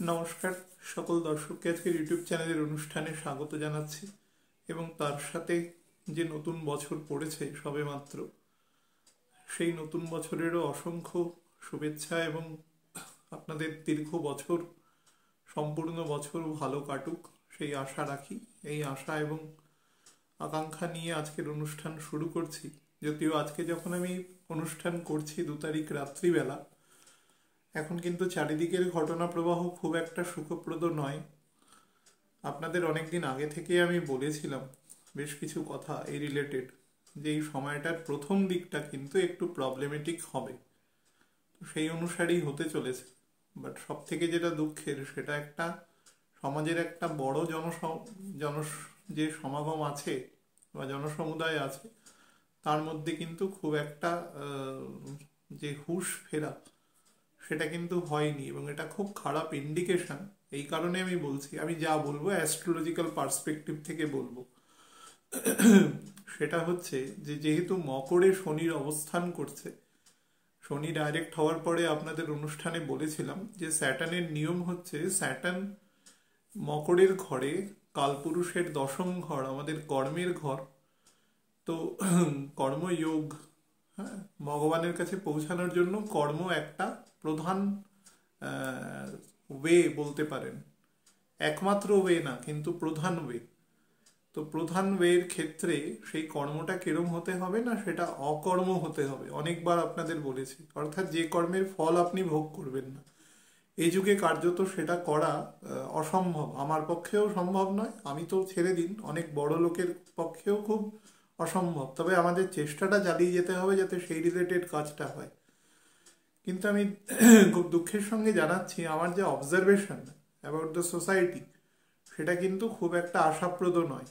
नमस्कार सकल दर्शक के आज के यूट्यूब चैनल अनुष्ठान स्वागत जानाচ্ছি এবং তার সাথে যে নতুন বছর পড়েছে সবেমাত্র সেই নতুন বছরেরও অসংখ্য শুভেচ্ছা এবং আপনাদের দীর্ঘ বছর সম্পূর্ণ বছর ভালো কাটুক সেই আশা রাখি। এই আশা এবং আকাঙ্ক্ষা নিয়ে আজকের অনুষ্ঠান শুরু করছি। যদিও আজকে যখন আমি অনুষ্ঠান করছি ২ তারিখ রাত্রিবেলা, এখন কিন্তু চারিদিকের ঘটনা প্রবাহ খুব একটা সুখপ্রদ নয়। আপনাদের অনেক দিন আগে থেকে আমি বলেছিলাম বেশ কিছু কথা এই রিলেটেড যে এই সময়টার প্রথম দিকটা কিন্তু একটু প্রবলেমেটিক হবে, সেই অনুসারেই হতে চলেছে। বাট সব থেকে যেটা দুঃখের সেটা একটা সমাজের একটা বড় যে সমাগম আছে বা জনসমুদায় আছে তার মধ্যে কিন্তু খুব একটা যে হুশ ফেরা সেটা কিন্তু হয়নি এবং এটা খুব খারাপ ইন্ডিকেশন। এই কারণে আমি বলছি, আমি যা বলবো অ্যাস্ট্রোলজিক্যাল পার্সপেক্টিভ থেকে বলবো। সেটা হচ্ছে যে যেহেতু মকরে শনির অবস্থান করছে, শনি ডাইরেক্ট হওয়ার পরে আপনাদের অনুষ্ঠানে বলেছিলাম যে স্যাটার্নের নিয়ম হচ্ছে স্যাটার্ন মকরের ঘরে, কালপুরুষের দশম ঘর আমাদের কর্মের ঘর, তো কর্মযোগ হ্যাঁ ভগবানের কাছে পৌঁছানোর জন্য কর্ম একটা প্রধান ওয়ে বলতে পারেন, একমাত্র ওয়ে না কিন্তু প্রধান ওয়ে। তো প্রধান ওয়ের ক্ষেত্রে সেই কর্মটা কিরম হতে হবে না সেটা অকর্ম হতে হবে, অনেকবার আপনাদের বলেছি। অর্থাৎ যে কর্মের ফল আপনি ভোগ করবেন না, এই যুগে কার্যত সেটা করা অসম্ভব, আমার পক্ষেও সম্ভব নয়, আমি তো ছেড়ে দিন, অনেক বড় লোকের পক্ষেও খুব অসম্ভব। তবে আমাদের চেষ্টাটা চালিয়ে যেতে হবে যাতে সেই রিলেটেড কাজটা হয়। কিন্তু আমি খুব দুঃখের সঙ্গে জানাচ্ছি আমার যে অবজারভেশন অ্যাবাউট দ্য সোসাইটি সেটা কিন্তু খুব একটা আশাপ্রদ নয়,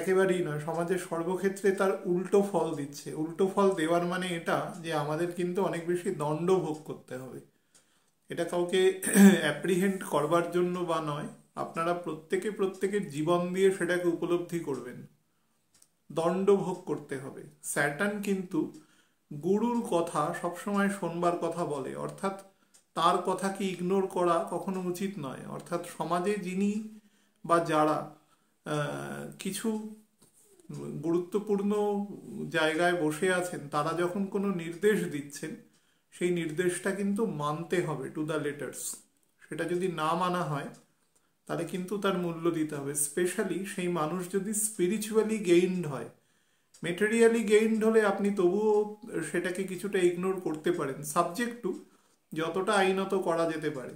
একেবারেই নয়। সমাজের সর্বক্ষেত্রে তার উল্টো ফল দিচ্ছে। উল্টো ফল দেওয়ার মানে এটা যে আমাদের কিন্তু অনেক বেশি দণ্ড ভোগ করতে হবে। এটা কাউকে অ্যাপ্রিহেন্ড করবার জন্য বা নয়, আপনারা প্রত্যেকে প্রত্যেকের জীবন দিয়ে সেটাকে উপলব্ধি করবেন, দণ্ড ভোগ করতে হবে। স্যাটার্ন কিন্তু গুরুর কথা সবসময় শোনবার কথা বলে, অর্থাৎ তার কথাকে ইগনোর করা কখনো উচিত নয়। অর্থাৎ সমাজে যিনি বা যারা কিছু গুরুত্বপূর্ণ জায়গায় বসে আছেন তারা যখন কোনো নির্দেশ দিচ্ছেন সেই নির্দেশটা কিন্তু মানতে হবে টু দ্য লেটার্স। সেটা যদি না মানা হয় তাহলে কিন্তু তার মূল্য দিতে হবে। স্পেশালি সেই মানুষ যদি স্পিরিচুয়ালি গেইনড হয়, মেটেরিয়ালি গেইনড হলে আপনি তবুও সেটাকে কিছুটা ইগনোর করতে পারেন, সাবজেক্ট টু যতটা আইনত করা যেতে পারে,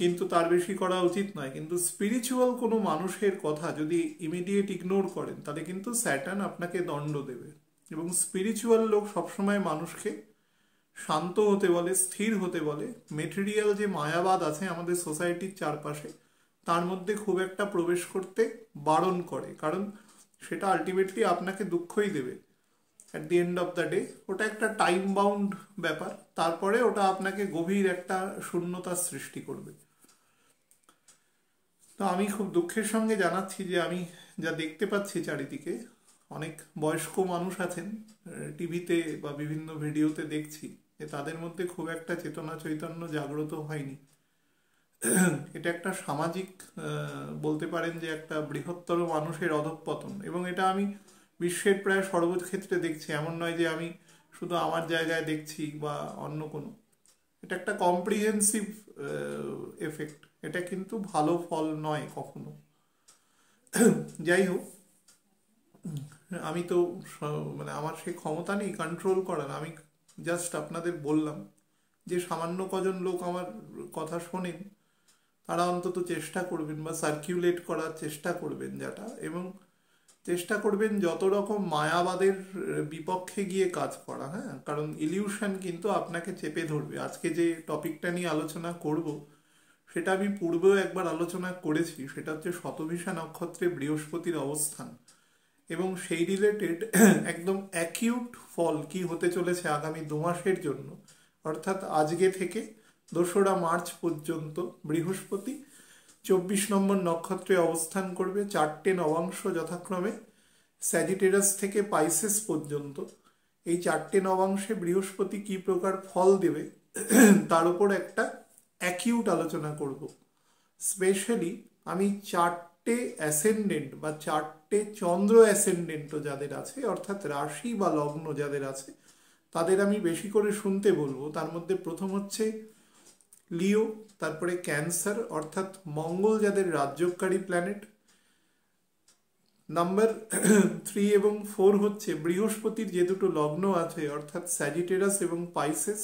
কিন্তু তার বেশি করা উচিত নয়। কিন্তু স্পিরিচুয়াল কোনো মানুষের কথা যদি ইমিডিয়েট ইগনোর করেন তাহলে কিন্তু স্যাটার্ন আপনাকে দণ্ড দেবে। এবং স্পিরিচুয়াল লোক সবসময় মানুষকে শান্ত হতে বলে, স্থির হতে বলে। মেটেরিয়াল যে মায়াবাদ আছে আমাদের সোসাইটির চারপাশে তার মধ্যে খুব একটা প্রবেশ করতে বারণ করে, কারণ সেটা আলটিমেটলি আপনাকে দুঃখই দেবে। At the end of the day ওটা একটা টাইম বাউন্ড ব্যাপার, তারপরে ওটা আপনাকে গভীর একটা শূন্যতার সৃষ্টি করবে। তো আমি খুব দুঃখের সঙ্গে জানাচ্ছি যে আমি যা দেখতে পাচ্ছি চারিদিকে অনেক বয়স্ক মানুষ আছেন, টিভিতে বা বিভিন্ন ভিডিওতে দেখছি যে তাদের মধ্যে খুব একটা চেতনা চৈতন্য জাগ্রত হয়নি। এটা একটা সামাজিক বলতে পারেন যে একটা বৃহত্তর মানুষের অধঃপতন, এবং এটা আমি বিশ্বের প্রায় সর্বক্ষেত্রে দেখছি। এমন নয় যে আমি শুধু আমার জায়গায় দেখছি বা অন্য কোনো, এটা একটা কম্প্রিহেন্সিভ এফেক্ট, এটা কিন্তু ভালো ফল নয় কখনো। যাই হোক, আমি তো মানে আমার সেই ক্ষমতা নেই কন্ট্রোল করার, আমি জাস্ট আপনাদের বললাম যে সামান্য কজন লোক আমার কথা শোনেন তারা অন্তত চেষ্টা করবেন বা সার্কিউলেট করার চেষ্টা করবেন যেটা, এবং চেষ্টা করবেন যত রকম মায়াবাদের বিপক্ষে গিয়ে কাজ করা। হ্যাঁ, কারণ ইলিউশন কিন্তু আপনাকে চেপে ধরবে। আজকে যে টপিকটা নিয়ে আলোচনা করব সেটা আমি পূর্বেও একবার আলোচনা করেছি, সেটা হচ্ছে শতভিষা নক্ষত্রে বৃহস্পতির অবস্থান এবং সেই রিলেটেড একদম অ্যাকিউট ফল কি হতে চলেছে আগামী 2 মাসের জন্য। অর্থাৎ আজকে থেকে 2রা মার্চ পর্যন্ত বৃহস্পতি 24 নম্বর নক্ষত্রে অবস্থান করবে, 4টে নবাংশ যথাক্রমে স্যাজিটেরাস থেকে পাইসেস পর্যন্ত। এই 4টে নবাংশে বৃহস্পতি কি প্রকার ফল দেবে তার উপর একটা অ্যাকিউট আলোচনা করব। স্পেশালি আমি চারটে অ্যাসেন্ডেন্ট বা চারটে চন্দ্র অ্যাসেন্ডেন্টও যাদের আছে, অর্থাৎ রাশি বা লগ্ন যাদের আছে, তাদের আমি বেশি করে শুনতে বলবো। তার মধ্যে প্রথম হচ্ছে লিও, তারপরে ক্যান্সার অর্থাৎ মঙ্গল যাদের রাজ্যকারী প্ল্যানেট, নাম্বার 3 এবং 4 হচ্ছে বৃহস্পতির যে দুটো লগ্ন আছে অর্থাৎ স্যাজিটেরাস এবং Pisces,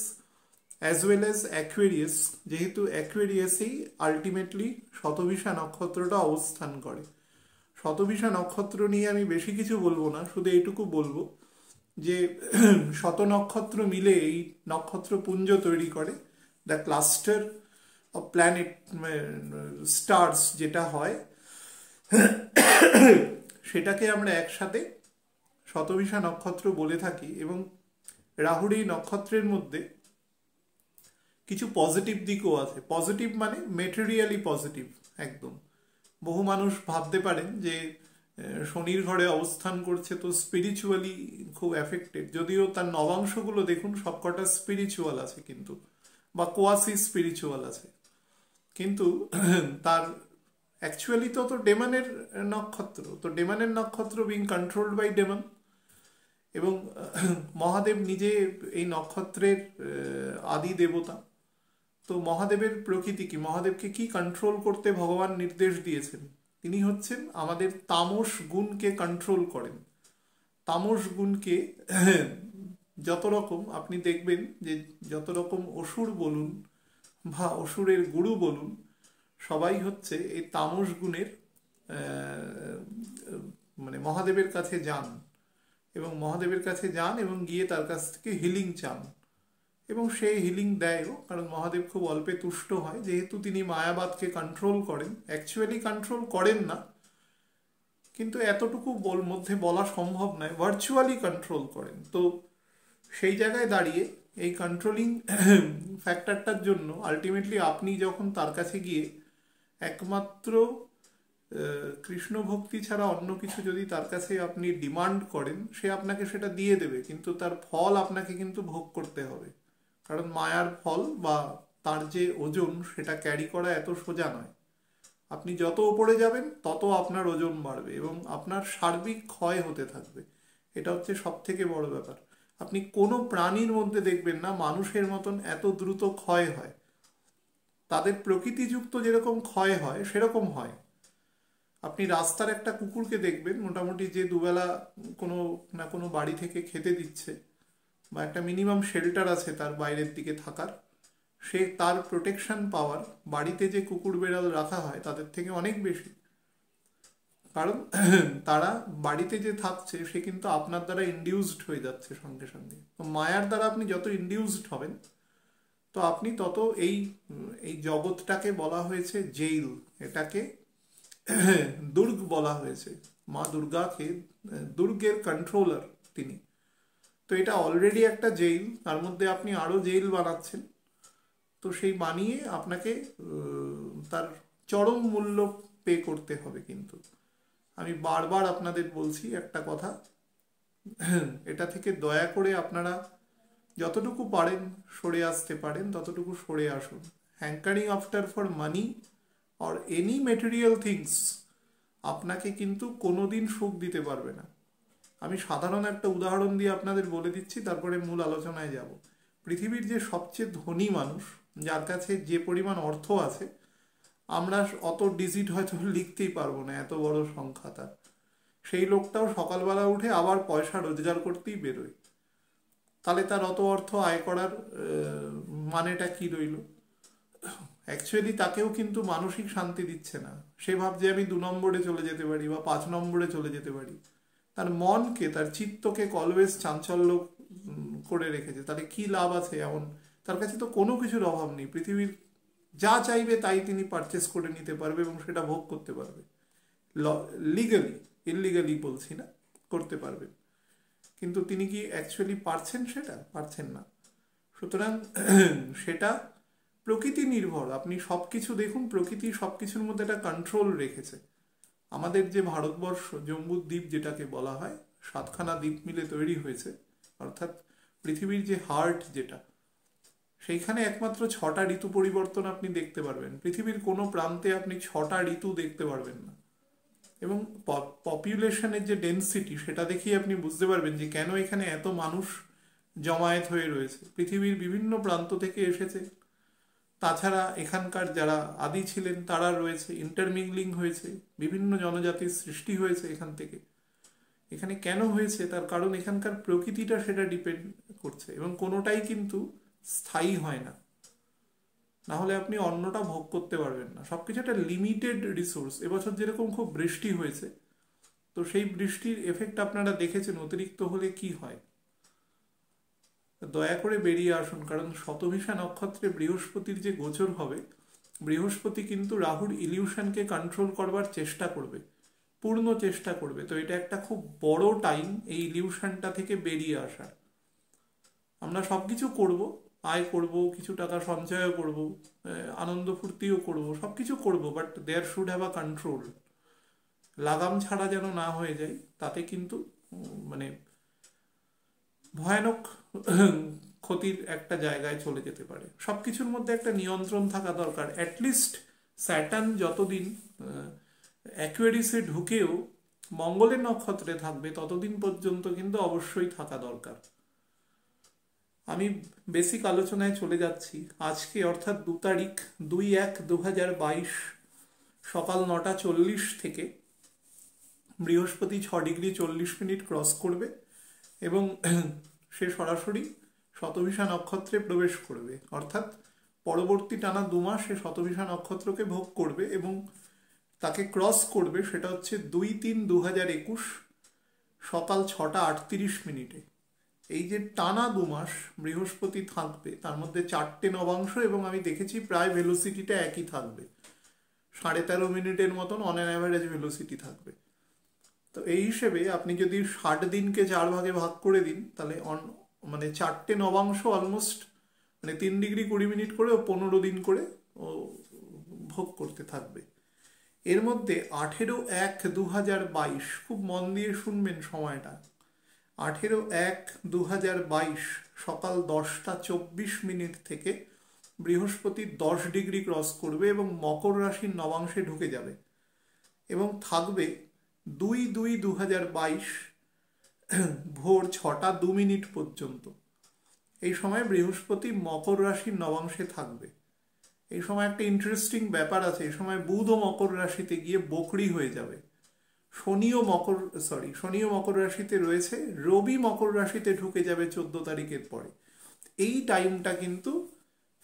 as well as Aquarius, যেহেতু অ্যাকুয়ারিয়াসেই আলটিমেটলি শতভিষা নক্ষত্রটা অবস্থান করে। শতভিষা নক্ষত্র নিয়ে আমি বেশি কিছু বলবো না, শুধু এইটুকু বলবো যে শত নক্ষত্র মিলে এই নক্ষত্রপুঞ্জ তৈরি করে, the cluster of planet stars যেটা হয় সেটাকে আমরা একসাথে শতভিষা নক্ষত্র বলে থাকি। এবং রাহুর এই নক্ষত্রের মধ্যে কিছু পজিটিভ দিকও আছে। পজিটিভ মানে মেটেরিয়ালি পজিটিভ একদম। বহু মানুষ ভাবতে পারেন যে শনির ঘরে অবস্থান করছে তো স্পিরিচুয়ালি খুব এফেক্টেড, যদিও তার নবাংশগুলো দেখুন সবকটা স্পিরিচুয়াল আছে কিন্তু, বা কোয়াসি স্পিরিচুয়াল আছে কিন্তু, তার অ্যাকচুয়ালি তো ডেমনের নক্ষত্র, তো ডেমনের নক্ষত্র বিং কন্ট্রোলড বাই ডেমন, এবং মহাদেব নিজে এই নক্ষত্রের আদি দেবতা। তো মহাদেবের প্রকৃতি কি, মহাদেবকে কি কন্ট্রোল করতে ভগবান নির্দেশ দিয়েছেন? তিনি হচ্ছেন আমাদের তামস গুণকে কন্ট্রোল করেন। তামস গুণকে যত রকম আপনি দেখবেন যে যত রকম অসুর বলুন বা অসুরের গুরু বলুন, সবাই হচ্ছে এই তামস গুণের মানে মহাদেবের কাছে যান, এবং মহাদেবের কাছে যান এবং গিয়ে তার কাছ থেকে হিলিং চান, এবং সে হিলিং দেয়ও, কারণ মহাদেব খুব অল্পে তুষ্ট হয়, যেহেতু তিনি মায়াবাদকে কন্ট্রোল করেন। অ্যাকচুয়ালি কন্ট্রোল করেন না, কিন্তু এতটুকু মধ্যে বলা সম্ভব নয়, ভার্চুয়ালি কন্ট্রোল করেন। তো সেই জায়গায় দাঁড়িয়ে এই কন্ট্রোলিং ফ্যাক্টরটার জন্য আলটিমেটলি আপনি যখন তার কাছে গিয়ে একমাত্র কৃষ্ণ ভক্তি ছাড়া অন্য কিছু যদি তার কাছে আপনি ডিমান্ড করেন, সে আপনাকে সেটা দিয়ে দেবে, কিন্তু তার ফল আপনাকে কিন্তু ভোগ করতে হবে, কারণ মায়ার ফল বা তার যে ওজন সেটা ক্যারি করা এত সোজা নয়। আপনি যত ওপরে যাবেন তত আপনার ওজন বাড়বে এবং আপনার সার্বিক ক্ষয় হতে থাকবে। এটা হচ্ছে সব থেকে বড় ব্যাপার। আপনি কোনো প্রাণীর মধ্যে দেখবেন না মানুষের মতন এত দ্রুত ক্ষয় হয়, তাদের প্রকৃতিযুক্ত যেরকম ক্ষয় হয় সেরকম হয়। আপনি রাস্তার একটা কুকুরকে দেখবেন মোটামুটি, যে দুবেলা কোনো না কোনো বাড়ি থেকে খেতে দিচ্ছে বা একটা মিনিমাম শেল্টার আছে তার বাইরের দিকে থাকার, সে তার প্রোটেকশন পাওয়ার বাড়িতে যে কুকুর বেড়াল রাখা হয় তাদের থেকে অনেক বেশি, কারণ তারা বাড়িতে যে থাকছে সে কিন্তু আপনার দ্বারা ইন্ডিউসড হয়ে যাচ্ছে সঙ্গে সঙ্গে। তো মায়ার দ্বারা আপনি যত ইন্ডিউসড হবেন তো আপনি তত এই জগৎটাকে বলা হয়েছে জেল, এটাকে দুর্গ বলা হয়েছে। মা দুর্গাকে দুর্গের কন্ট্রোলার তিনি, তো এটা অলরেডি একটা জেল, তার মধ্যে আপনি আরও জেল বানাচ্ছেন। তো সেই বানিয়ে আপনাকে তার চরম মূল্য পে করতে হবে। কিন্তু আমি বারবার আপনাদের বলছি একটা কথা, এটা থেকে দয়া করে আপনারা যতটুকু পারেন সরে আসতে পারেন ততটুকু সরে আসুন। Hankering after for money or any material things আপনাকে কিন্তু কোনোদিন সুখ দিতে পারবে না। আমি সাধারণ একটা উদাহরণ দিয়ে আপনাদের বলে দিচ্ছি, তারপরে মূল আলোচনায় যাব। পৃথিবীর যে সবচেয়ে ধনী মানুষ, যার কাছে যে পরিমাণ অর্থ আছে, আমরা অত ডিজিট হয়তো লিখতেই পারবো না, এত বড় সংখ্যা তার। সেই লোকটাও সকালবেলা উঠে আবার পয়সা রোজগার করতেই বেরোয়, তাহলে তার অত অর্থ আয় করার মানেটা কি রইল? অ্যাকচুয়ালি তাকেও কিন্তু মানসিক শান্তি দিচ্ছে না। সে ভাবছে আমি 2 নম্বরে চলে যেতে পারি বা 5 নম্বরে চলে যেতে পারি। তার মনকে, তার চিত্তকে অলওয়েজ চাঞ্চল্য করে রেখেছে। তাহলে কি লাভ আছে এমন? তার কাছে তো কোনো কিছুর অভাব নেই, পৃথিবীর যা চাইবে তাই তিনি পারচেস করে নিতে পারবে এবং সেটা ভোগ করতে পারবে, লিগালি, ইললিগালি বলছি না, করতে পারবে। কিন্তু তিনি কি অ্যাকচুয়ালি পারছেন? সেটা পারছেন না। সুতরাং সেটা প্রকৃতি নির্ভর। আপনি সব কিছু দেখুন, প্রকৃতি সব কিছুর মধ্যে একটা কন্ট্রোল রেখেছে। আমাদের যে ভারতবর্ষ, জম্বু দ্বীপ যেটাকে বলা হয়, 7খানা দ্বীপ মিলে তৈরি হয়েছে, অর্থাৎ পৃথিবীর যে হার্ট যেটা, সেইখানে একমাত্র ৬টা ঋতু পরিবর্তন আপনি দেখতে পারবেন। পৃথিবীর কোনো প্রান্তে আপনি ৬টা ঋতু দেখতে পারবেন না। এবং পপুলেশনের যে ডেন্সিটি সেটা দেখেই আপনি বুঝতে পারবেন যে কেন এখানে এত মানুষ জমায়েত হয়ে রয়েছে, পৃথিবীর বিভিন্ন প্রান্ত থেকে এসেছে। তাছাড়া এখানকার যারা আদি ছিলেন তারা রয়েছে, ইন্টারমিংলিং হয়েছে, বিভিন্ন জনজাতির সৃষ্টি হয়েছে এখান থেকে। এখানে কেন হয়েছে তার কারণ এখানকার প্রকৃতিটা সেটা ডিপেন্ড করছে, এবং কোনোটাই কিন্তু স্থায়ী হয় না, না হলে আপনি অন্যটা ভোগ করতে পারবেন না। সব কিছু একটা লিমিটেড রিসোর্স। এবছর যেরকম খুব বৃষ্টি হয়েছে, তো সেই বৃষ্টির এফেক্ট আপনারা দেখেছেন অতিরিক্ত হলে কি হয়। দয়া করে বেরিয়ে আসুন, কারণ শতভিষা নক্ষত্রে বৃহস্পতির যে গোচর হবে, বৃহস্পতি কিন্তু রাহুর ইলিউশনকে কন্ট্রোল করবার চেষ্টা করবে, পূর্ণ চেষ্টা করবে। তো এটা একটা খুব বড় টাইম এই ইলিউশনটা থেকে বেরিয়ে আসার। আমরা সব কিছু করবো, আয় করব, কিছু টাকা সঞ্চয়ও করব, আনন্দ ফুর্তিও করব, সব কিছু করবো, but there should have a control. লাগাম ছাড়া যেন না হয়ে যায়, তাতে কিন্তু মানে ভয়ানক ক্ষতির একটা জায়গায় চলে যেতে পারে। সব কিছুর মধ্যে একটা নিয়ন্ত্রণ থাকা দরকার। অ্যাটলিস্ট স্যাটার্ন যতদিন অ্যাকুয়ারিসে ঢুকেও মঙ্গলের নক্ষত্রে থাকবে ততদিন পর্যন্ত কিন্তু অবশ্যই থাকা দরকার। আমি বেসিক আলোচনায় চলে যাচ্ছি। আজকে অর্থাৎ 2 তারিখ 2-1-2022 সকাল 9:40 থেকে বৃহস্পতি 6°40 ক্রস করবে এবং সে সরাসরি শতভিষা নক্ষত্রে প্রবেশ করবে। অর্থাৎ পরবর্তী টানা 2 মাস সে শতভিষা নক্ষত্রকে ভোগ করবে এবং তাকে ক্রস করবে। সেটা হচ্ছে 2-3-2021 সকাল 6:38। এই যে টানা 2 মাস বৃহস্পতি থাকবে, তার মধ্যে 4টে নবাংশ, এবং আমি দেখেছি প্রায় ভেলোসিটিটা একই থাকবে, 13.5 মিনিটের মতন অন অ্যান অ্যাভারেজ ভেলোসিটি থাকবে। তো এই হিসেবে আপনি যদি 60 দিনকে 4 ভাগে ভাগ করে দিন, তাহলে মানে 4টে নবাংশ অলমোস্ট মানে 3°20 করে ও 15 দিন করে ও ভোগ করতে থাকবে। এর মধ্যে 18-1-2022, খুব মন দিয়ে শুনবেন সময়টা, 18-1-2022 সকাল 10:24 থেকে বৃহস্পতি 10° ক্রস করবে এবং মকর রাশির নবাংশে ঢুকে যাবে এবং থাকবে 2-2-2022 ভোর 6:02 পর্যন্ত। এই সময় বৃহস্পতি মকর রাশির নবাংশে থাকবে। এই সময় একটা ইন্টারেস্টিং ব্যাপার আছে, এই সময় বুধও মকর রাশিতে গিয়ে বকরি হয়ে যাবে, শনিও মকর রাশিতে রয়েছে, রবি মকর রাশিতে ঢুকে যাবে 14 তারিখের পরে। এই টাইমটা কিন্তু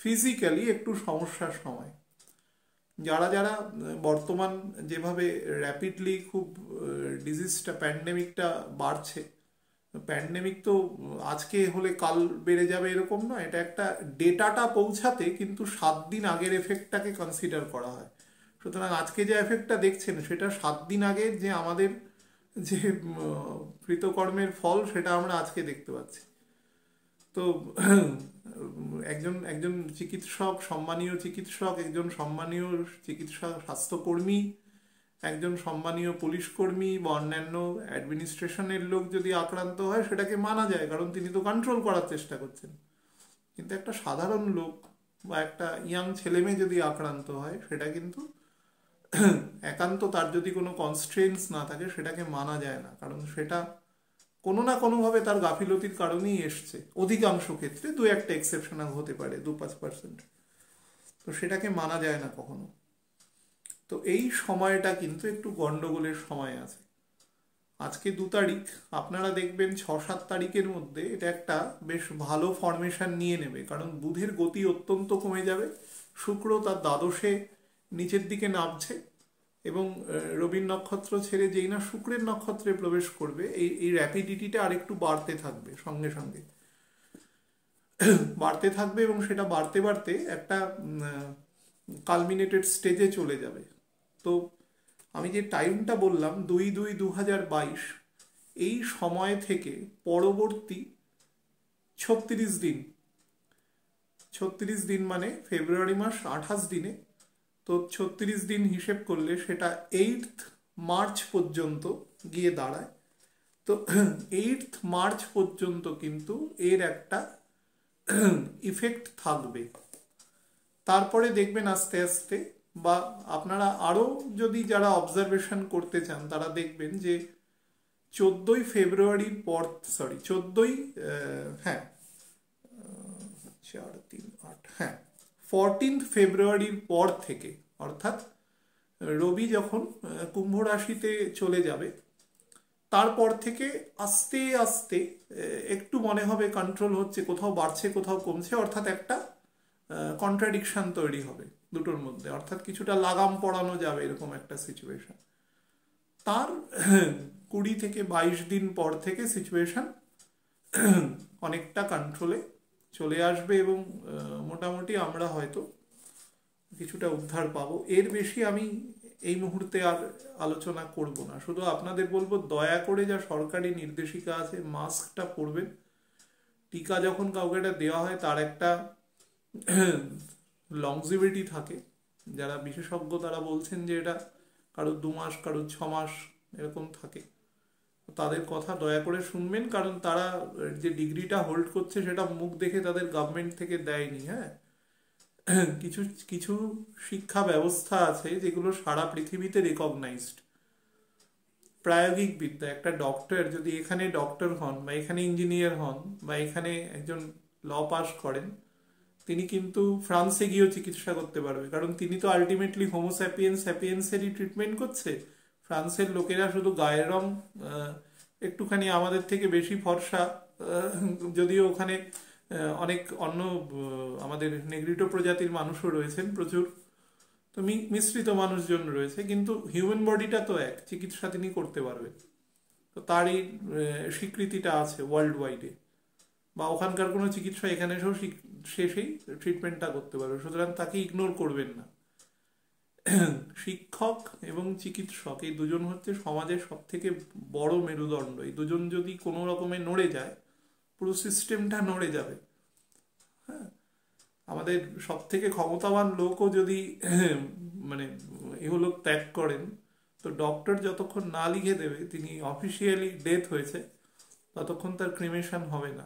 ফিজিক্যালি একটু সমস্যার সময়। যারা যারা বর্তমান যেভাবে র্যাপিডলি খুব ডিজিজটা প্যান্ডেমিকটা বাড়ছে, প্যান্ডেমিক তো আজকে হলে কাল বেড়ে যাবে এরকম না, এটা একটা ডেটাটা পৌঁছাতে কিন্তু 7 দিন আগের এফেক্টটাকে কনসিডার করা হয়। সুতরাং আজকে যে এফেক্টটা দেখছেন সেটা 7 দিন আগে যে আমাদের যে কৃতকর্মের ফল সেটা আমরা আজকে দেখতে পাচ্ছি। তো একজন চিকিৎসক, সম্মানীয় চিকিৎসক, একজন সম্মানীয় চিকিৎসক স্বাস্থ্যকর্মী, একজন সম্মানীয় পুলিশ কর্মী বা অন্যান্য অ্যাডমিনিস্ট্রেশনের লোক যদি আক্রান্ত হয় সেটাকে মানা যায়, কারণ তিনি তো কন্ট্রোল করার চেষ্টা করছেন। কিন্তু একটা সাধারণ লোক বা একটা ইয়াং ছেলেমেয়ে যদি আক্রান্ত হয় সেটা কিন্তু একান্ত তার যদি কোনো কনস্ট্রেন্টস না থাকে সেটাকে মানা যায় না, কারণ সেটা কোনো না কোনোভাবে তার গাফিলতির কারণেই এসছে। অধিকাংশ ক্ষেত্রে 2-1টা এক্সেপশনাল হতে পারে, 2-5%, তো সেটাকে মানা যায় না কখনো। তো এই সময়টা কিন্তু একটু গন্ডগোলের সময় আছে। আজকে 2 তারিখ আপনারা দেখবেন 6-7 তারিখের মধ্যে এটা একটা বেশ ভালো ফরমেশন নিয়ে নেবে, কারণ বুধের গতি অত্যন্ত কমে যাবে, শুক্র তার দ্বাদশে নিচের দিকে নামছে এবং রবির নক্ষত্র ছেড়ে যেই না শুক্রের নক্ষত্রে প্রবেশ করবে এই র্যাপিডিটিটা আরেকটু বাড়তে থাকবে, সঙ্গে সঙ্গে বাড়তে থাকবে এবং সেটা বাড়তে বাড়তে একটা কালমিনেটেড স্টেজে চলে যাবে। তো আমি যে টাইমটা বললাম 2-2-2022, এই সময় থেকে পরবর্তী 36 দিন, 36 দিন মানে ফেব্রুয়ারি মাস 28 দিনে, তো 36 দিন হিসেব করলে সেটা 8 মার্চ পর্যন্ত গিয়ে দাঁড়ায়। তো 8 মার্চ পর্যন্ত কিন্তু এর একটা इफेक्ट থাকবে। তারপরে দেখবেন আস্তে আস্তে বা আপনারা আরো যদি যারা অবজারভেশন করতে চান তারা দেখবেন যে 14 ফেব্রুয়ারি পর সরি 14 ফেব্রুয়ারির পর থেকে অর্থাৎ রবি যখন কুম্ভ রাশিতে চলে যাবে তারপর থেকে আস্তে আস্তে একটু মনে হবে কন্ট্রোল হচ্ছে, কোথাও বাড়ছে কোথাও কমছে, অর্থাৎ একটা কন্ট্রাডিকশন তৈরি হবে দুটোর মধ্যে, অর্থাৎ কিছুটা লাগাম পড়ানো যাবে এরকম একটা সিচুয়েশন। তার 20 থেকে 22 দিন পর থেকে সিচুয়েশন অনেকটা কন্ট্রোলে চলে আসবে এবং মোটামুটি আমরা হয়তো কিছুটা উদ্ধার পাবো। এর বেশি আমি এই মুহূর্তে আর আলোচনা করব না, শুধু আপনাদের বলবো দয়া করে যা সরকারি নির্দেশিকা আছে মাস্কটা পরবেন, টিকা যখন কাউকে এটা দেওয়া হয় তার একটা লংজিভিটি থাকে, যারা বিশেষজ্ঞ তারা বলছেন যে এটা কারো 2 মাস কারো 6 মাস এরকম থাকে, তাদের কথা দয়া করে শুনবেন, কারণ তারা যে ডিগ্রিটা হোল্ড করছে সেটা মুখ দেখে তাদের গভর্নমেন্ট থেকে দেয়নি। হ্যাঁ, কিছু কিছু শিক্ষা ব্যবস্থা আছে যেগুলো সারা পৃথিবীতে রেকগনাইজড প্রায়োগিক বিদ্যা। একটা ডক্টর যদি এখানে ডক্টর হন বা এখানে ইঞ্জিনিয়ার হন বা এখানে একজন ল পাস করেন তিনি কিন্তু ফ্রান্সে গিয়েও চিকিৎসা করতে পারবে, কারণ তিনি তো আলটিমেটলি হোমো স্যাপিয়েন্স স্যাপিয়েন্সেরই ট্রিটমেন্ট করছে। ফ্রান্সের লোকেরা শুধু গায়ের রং একটুখানি আমাদের থেকে বেশি ফর্সা, যদিও ওখানে অনেক অন্য আমাদের নেগ্রিটো প্রজাতির মানুষও রয়েছেন প্রচুর, তো মিশ্রিত মানুষজন রয়েছে, কিন্তু হিউম্যান বডিটা তো এক, চিকিৎসা তিনি করতে পারবেন, তো তারই স্বীকৃতিটা আছে ওয়ার্ল্ড ওয়াইডে, বা ওখানকার কোনো চিকিৎসা এখানে এসেও শেষেই ট্রিটমেন্টটা করতে পারবে, সুতরাং তাকে ইগনোর করবেন না। শিক্ষক এবং চিকিৎসক এই দুজন হচ্ছে সমাজের সব থেকে বড় মেরুদণ্ড, এই দুজন যদি কোনো রকমে নড়ে যায় পুরো সিস্টেমটা নড়ে যাবে। হ্যাঁ, আমাদের সব থেকে ক্ষমতাবান লোকও যদি মানে এগুলো ত্যাগ করেন, তো ডক্টর যতক্ষণ না লিখে দেবে তিনি অফিসিয়ালি ডেথ হয়েছে ততক্ষণ তার ক্রিমেশন হবে না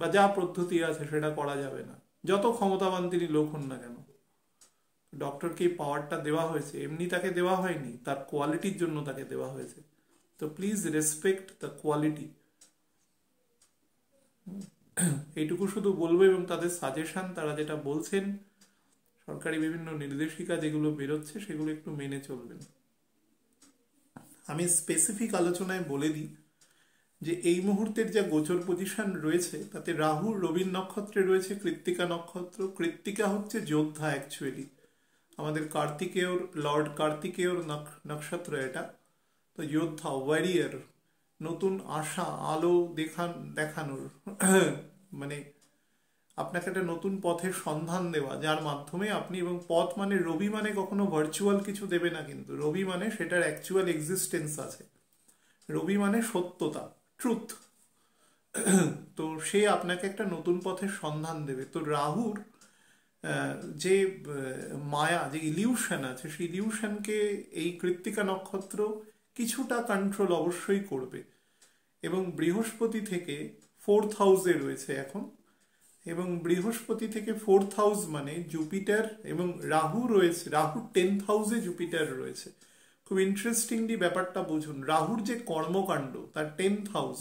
বা যা পদ্ধতি আছে সেটা করা যাবে না, যত ক্ষমতাবান তিনি লোক হন না কেন। ডক্টরকে পাওয়ারটা দেওয়া হয়েছে, এমনি তাকে দেওয়া হয়নি, তার কোয়ালিটির জন্য তাকে দেওয়া হয়েছে, তো প্লিজ রেসপেক্ট দ্য কোয়ালিটি, এইটুকু শুধু বলবো। এবং তাদের সাজেশন তারা যেটা বলছেন সরকারি বিভিন্ন নির্দেশিকা যেগুলো বেরোচ্ছে সেগুলো একটু মেনে চলবেন। আমি স্পেসিফিক আলোচনায় বলে দিই যে এই মুহূর্তের যা গোচর পজিশন রয়েছে তাতে রাহু রবির নক্ষত্রে রয়েছে কৃত্তিকা নক্ষত্র। কৃত্তিকা হচ্ছে যোদ্ধা, অ্যাকচুয়ালি আমাদের কার্তিকেয়র লর্ড কার্তিকেয়র নক্ষত্র এটা, তো যোদ্ধা ওয়ারিয়ার, নতুন আশা আলো দেখানোর মানে আপনাকে একটা নতুন পথের সন্ধান দেওয়া যার মাধ্যমে আপনি, এবং পথ মানে রবি মানে কখনো ভার্চুয়াল কিছু দেবে না, কিন্তু রবি মানে সেটার অ্যাকচুয়াল এক্সিস্টেন্স আছে, রবি মানে সত্যতা ট্রুথ, তো সে আপনাকে একটা নতুন পথের সন্ধান দেবে। তো রাহুর যে মায়া যে ইলিউশন আছে সেই ইলিউশনকে এই কৃত্তিকা নক্ষত্র কিছুটা কন্ট্রোল অবশ্যই করবে, এবং বৃহস্পতি থেকে 4th হাউসে রয়েছে এখন, এবং বৃহস্পতি থেকে 4th হাউস মানে জুপিটার, এবং রাহু রয়েছে রাহুর 10th হাউসে জুপিটার রয়েছে। খুব ইন্টারেস্টিংলি ব্যাপারটা বুঝুন, রাহুর যে কর্মকাণ্ড তার 10th হাউস,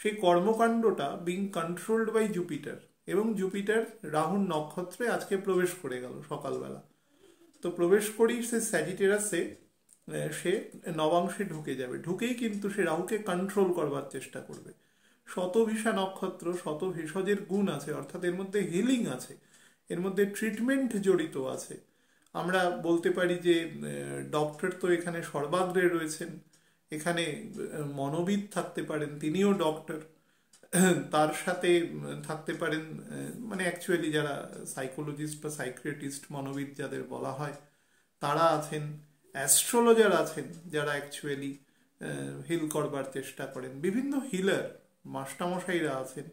সেই কর্মকাণ্ডটা বিং কন্ট্রোলড বাই জুপিটার, এবং জুপিটার রাহুর নক্ষত্রে আজকে প্রবেশ করে গেল সকালবেলা, তো প্রবেশ করেই সে স্যাজিটেরাসে সে নবাংশে ঢুকে যাবে, ঢুকেই কিন্তু সে রাহুকে কন্ট্রোল করবার চেষ্টা করবে। শতভিষা নক্ষত্র, শতভিষজের গুণ আছে, অর্থাৎ এর মধ্যে হিলিং আছে, এর মধ্যে ট্রিটমেন্ট জড়িত আছে। আমরা বলতে পারি যে ডক্টর তো এখানে সর্বাগ্রে রয়েছেন, এখানে মনোবিদ থাকতে পারেন, তিনিও ডক্টর, তার সাথে থাকতে পারেন মানে অ্যাকচুয়ালি যারা সাইকোলজিস্ট বা সাইকিয়াট্রিস্ট মনোবিদ যাদের বলা হয় তারা আছেন, অ্যাস্ট্রোলজার আছেন যারা অ্যাকচুয়ালি হিল করবার চেষ্টা করেন, বিভিন্ন হিলার মাস্টারমশাইরা আছেন,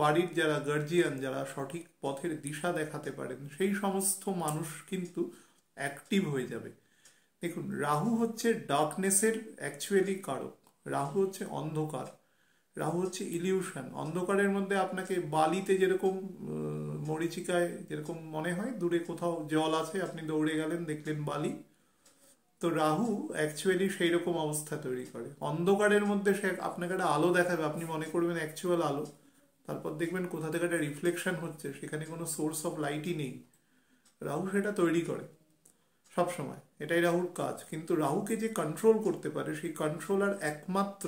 বাড়ির যারা গার্জিয়ান যারা সঠিক পথের দিশা দেখাতে পারেন, সেই সমস্ত মানুষ কিন্তু অ্যাক্টিভ হয়ে যাবে। দেখুন রাহু হচ্ছে ডার্কনেসের অ্যাকচুয়ালি কারক, রাহু হচ্ছে অন্ধকার, রাহু হচ্ছে ইলিউশন, অন্ধকারের মধ্যে আপনাকে বালিতে যেরকম মরিচিকায় যেরকম মনে হয় দূরে কোথাও জল আছে, আপনি দৌড়ে গেলেন দেখলেন বালি, তো রাহু অ্যাকচুয়ালি সেই রকম অবস্থা তৈরি করে। অন্ধকারের মধ্যে সে আপনাকে একটা আলো দেখাবে, আপনি মনে করবেন অ্যাকচুয়াল আলো, তারপর দেখবেন কোথা থেকে একটা রিফ্লেকশন হচ্ছে, সেখানে কোনো সোর্স অফ লাইটই নেই। রাহু সেটা তৈরি করে সবসময়, এটাই রাহুর কাজ। কিন্তু রাহুকে যে কন্ট্রোল করতে পারে সেই কন্ট্রোলার একমাত্র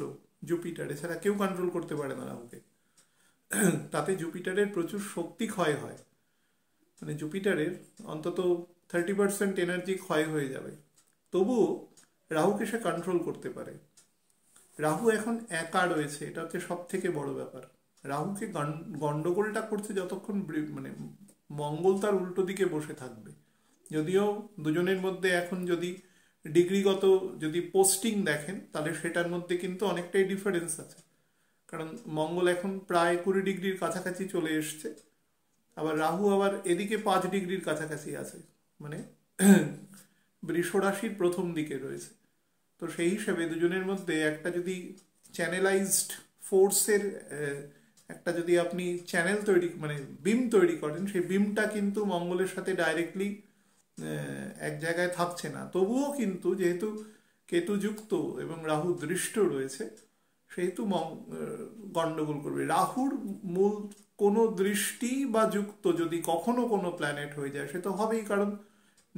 জুপিটার, এছাড়া কেউ কন্ট্রোল করতে পারে না রাহুকে। তাতে জুপিটারের প্রচুর শক্তি ক্ষয় হয়, মানে জুপিটারের অন্তত 30% এনার্জি ক্ষয় হয়ে যাবে, তবুও রাহুকে সে কন্ট্রোল করতে পারে। রাহু এখন একা রয়েছে, এটা হচ্ছে সব থেকে বড় ব্যাপার। রাহুকে গন্ডগোলটা করছে যতক্ষণ মানে মঙ্গল তার উল্টো দিকে বসে থাকবে। যদিও দুজনের মধ্যে এখন যদি ডিগ্রিগত যদি পোস্টিং দেখেন তাহলে সেটার মধ্যে কিন্তু অনেকটাই ডিফারেন্স আছে, কারণ মঙ্গল এখন প্রায় 20 ডিগ্রির কাছাকাছি চলে এসছে, আবার রাহু আবার এদিকে 5 ডিগ্রির কাছাকাছি আছে, মানে বৃষ রাশির প্রথম দিকে রয়েছে। তো সেই হিসেবে দুজনের মধ্যে একটা যদি চ্যানেলাইজড ফোর্সের একটা যদি আপনি চ্যানেল তৈরি মানে বিম তৈরি করেন, সেই বিমটা কিন্তু মঙ্গলের সাথে ডাইরেক্টলি এক জায়গায় থাকছে না, তবুও কিন্তু যেহেতু কেতুযুক্ত এবং রাহু দৃষ্ট রয়েছে সেহেতু গন্ডগোল করবে। রাহুর মূল কোনো দৃষ্টি বা যুক্ত যদি কখনো কোনো প্ল্যানেট হয়ে যায় সে তো হবেই, কারণ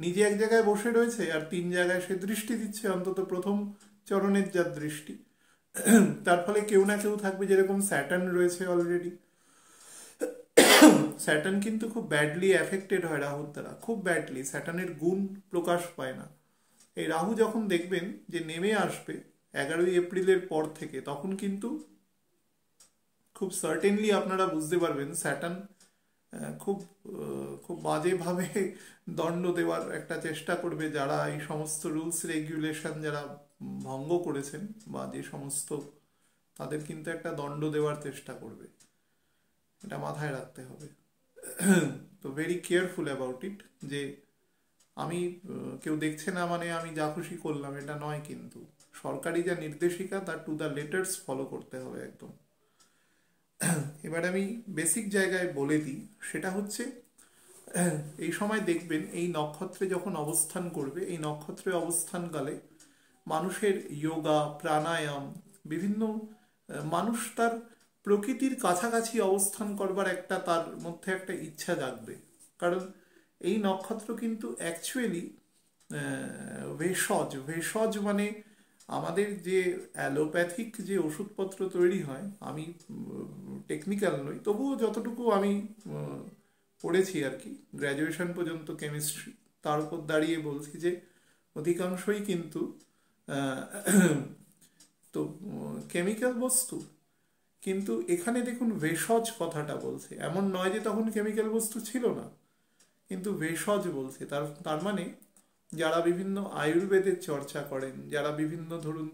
নিজে এক জায়গায় বসে রয়েছে আর 3 জায়গায় সে দৃষ্টি দিচ্ছে, অন্তত প্রথম চরণের যার দৃষ্টি, তার ফলে কেউ না কেউ থাকবে। যেরকম স্যাটার্ন রয়েছে অলরেডি, স্যাটার্ন কিন্তু খুব ব্যাডলি এফেক্টেড হয় রাহুর দ্বারা, খুব ব্যাডলি, স্যাটার্নের গুণ প্রকাশ পায় না। এই রাহু যখন দেখবেন যে নেমে আসবে 11 এপ্রিলের পর থেকে, তখন কিন্তু খুব সার্টেনলি আপনারা বুঝতে পারবেন স্যাটার্ন খুব খুব বাজেভাবে দণ্ড দেওয়ার একটা চেষ্টা করবে যারা এই সমস্ত রুলস রেগুলেশন যারা ভঙ্গ করেছেন বা যে সমস্ত, তাদের কিন্তু একটা দণ্ড দেওয়ার চেষ্টা করবে, এটা মাথায় রাখতে হবে। তো ভেরি কেয়ারফুল অ্যাবাউট ইট, যে আমি কেউ দেখছে না মানে আমি যা খুশি করলাম এটা নয়, কিন্তু সরকারি যা নির্দেশিকা তার টু দ্য লেটার্স ফলো করতে হবে একদম। এবার আমি বেসিক জায়গায় বলে দিই, সেটা হচ্ছে এই সময় দেখবেন এই নক্ষত্রে যখন অবস্থান করবে, এই নক্ষত্রে অবস্থানকালে মানুষের যোগা প্রাণায়াম বিভিন্ন, মানুষ তার প্রকৃতির কাছাকাছি অবস্থান করবার একটা তার মধ্যে একটা ইচ্ছা জাগবে, কারণ এই নক্ষত্র কিন্তু অ্যাকচুয়ালি ভেষজ, ভেষজ মানে আমাদের যে অ্যালোপ্যাথিক যে ওষুধপত্র তৈরি হয়, আমি টেকনিক্যাল নই তবুও যতটুকু আমি পড়েছি আর কি, গ্র্যাজুয়েশন পর্যন্ত কেমিস্ট্রি, তার উপর দাঁড়িয়ে বলছি যে অধিকাংশই কিন্তু তো কেমিক্যাল বস্তু, কিন্তু এখানে দেখুন ভেষজ কথাটা বলছে, এমন নয় যে তখন কেমিক্যাল বস্তু ছিল না, কিন্তু ভেষজ বলছে, তার মানে যারা বিভিন্ন আয়ুর্বেদের চর্চা করেন, যারা বিভিন্ন ধরুন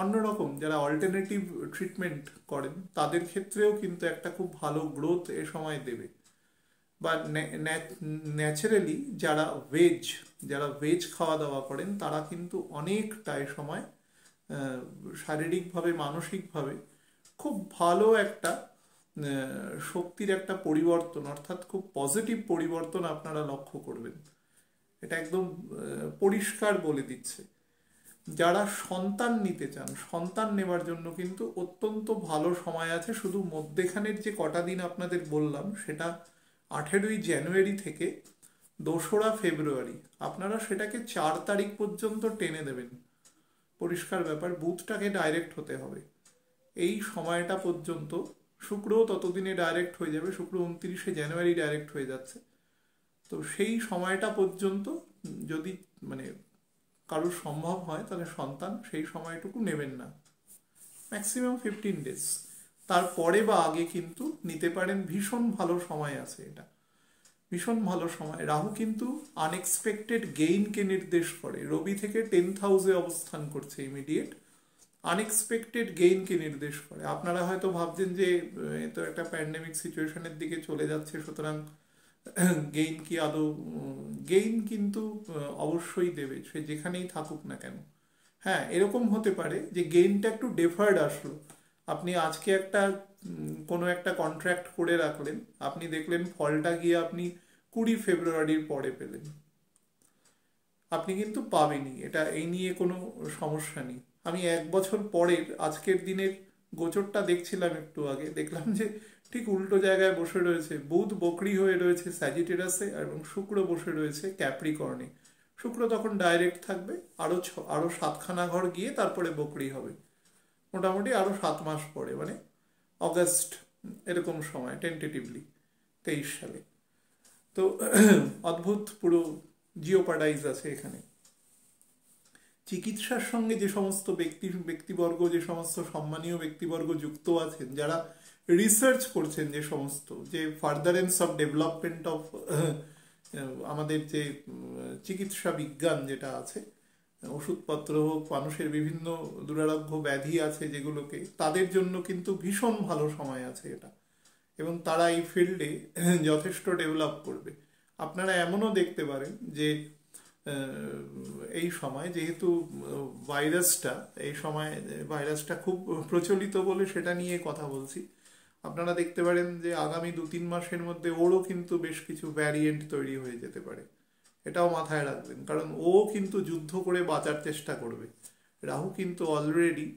অন্যরকম যারা অল্টারনেটিভ ট্রিটমেন্ট করেন, তাদের ক্ষেত্রেও কিন্তু একটা খুব ভালো গ্রোথ এ সময় দেবে। বা ন্যাচারালি যারা ভেজ খাওয়া দাওয়া করেন তারা কিন্তু অনেকটা এ সময় শারীরিকভাবে মানসিকভাবে খুব ভালো একটা শক্তির একটা পরিবর্তন, অর্থাৎ খুব পজিটিভ পরিবর্তন আপনারা লক্ষ্য করবেন, এটা একদম পরিষ্কার বলে দিচ্ছে। যারা সন্তান নিতে চান, সন্তান নেওয়ার জন্য কিন্তু অত্যন্ত ভালো সময় আছে। শুধু মধ্যেখানের যে কটা দিন আপনাদের বললাম, সেটা 18ই জানুয়ারি থেকে 2রা ফেব্রুয়ারি, আপনারা সেটাকে 4 তারিখ পর্যন্ত টেনে দেবেন, পরিষ্কার ব্যাপার। বুধটাকে ডাইরেক্ট হতে হবে এই সময়টা পর্যন্ত, শুক্রও ততদিনে ডাইরেক্ট হয়ে যাবে, শুক্র 29শে জানুয়ারি ডাইরেক্ট হয়ে যাচ্ছে। তো সেই সময়টা পর্যন্ত যদি মানে কারোর সম্ভব হয় তাহলে সন্তান সেই সময়টুকু নেবেন না, ম্যাক্সিমাম 15 ডেজ, তারপরে বা আগে কিন্তু নিতে পারেন, ভীষণ ভালো সময় আছে এটা, ভীষণ ভালো সময়। রাহু কিন্তু আনএক্সপেক্টেড গেইনকে নির্দেশ করে, রবি থেকে 10th হাউসে অবস্থান করছে, ইমিডিয়েট আনএক্সপেক্টেড গেইনকে নির্দেশ করে। আপনারা হয়তো ভাবছেন যে তো একটা প্যান্ডেমিক সিচুয়েশনের দিকে চলে যাচ্ছে, সুতরাং গেইন কি আদৌ? গেইন কিন্তু অবশ্যই দেবে, সে যেখানেই থাকুক না কেন। हाँ এরকম হতে পারে যে গেইনটা একটু ডেফার্ড আসলো আপনি আজকে একটা কোনো একটা কন্ট্রাক্ট করে রাখলেন আপনি দেখলেন ফলটা গিয়ে আপনি 20 ফেব্রুয়ারির পরে পেলেন আপনি কিন্তু পাবেনই এটা এই নিয়ে কোনো সমস্যা নেই আমি এক বছর পরের আজকের দিনের গোচরটা দেখছিলাম একটু আগে দেখলাম যে ঠিক উল্টো জায়গায় বসে রয়েছে বুধ বকরি হয়ে রয়েছে স্যাজিটেরাসে এবং শুক্র বসে রয়েছে ক্যাপ্রিকর্নে শুক্র তখন ডাইরেক্ট থাকবে আরো 7খানা ঘর গিয়ে তারপরে বকরি হবে মোটামুটি আরো 7 মাস পরে মানে অগাস্ট এরকম সময় টেন্টেটিভলি 23 সালে তো অদ্ভুত পুরো জিওপার্ডাইজ আছে এখানে চিকিৎসার সঙ্গে যে সমস্ত ব্যক্তিবর্গ যে সমস্ত সম্মানীয় ব্যক্তিবর্গ যুক্ত আছেন যারা রিসার্চ করছেন যে সমস্ত যে ফার্দারেন্স অফ ডেভেলপমেন্ট অফ আমাদের যে চিকিৎসা বিজ্ঞান যেটা আছে ওষুধপত্র হোক মানুষের বিভিন্ন দুরারোগ্য ব্যাধি আছে যেগুলোকে তাদের জন্য কিন্তু ভীষণ ভালো সময় আছে এটা এবং তারা এই ফিল্ডে যথেষ্ট ডেভেলপ করবে আপনারা এমনও দেখতে পারেন যে এই সময় যেহেতু ভাইরাসটা এই সময় ভাইরাসটা খুব প্রচলিত বলে সেটা নিয়ে কথা বলছি আপনারা দেখতে পারেন যে আগামী 2-3 মাসের মধ্যে ওরও কিন্তু বেশ কিছু ভ্যারিয়েন্ট তৈরি হয়ে যেতে পারে এটাও মাথায় রাখবেন কারণ ও কিন্তু যুদ্ধ করে বাঁচার চেষ্টা করবে রাহু কিন্তু অলরেডি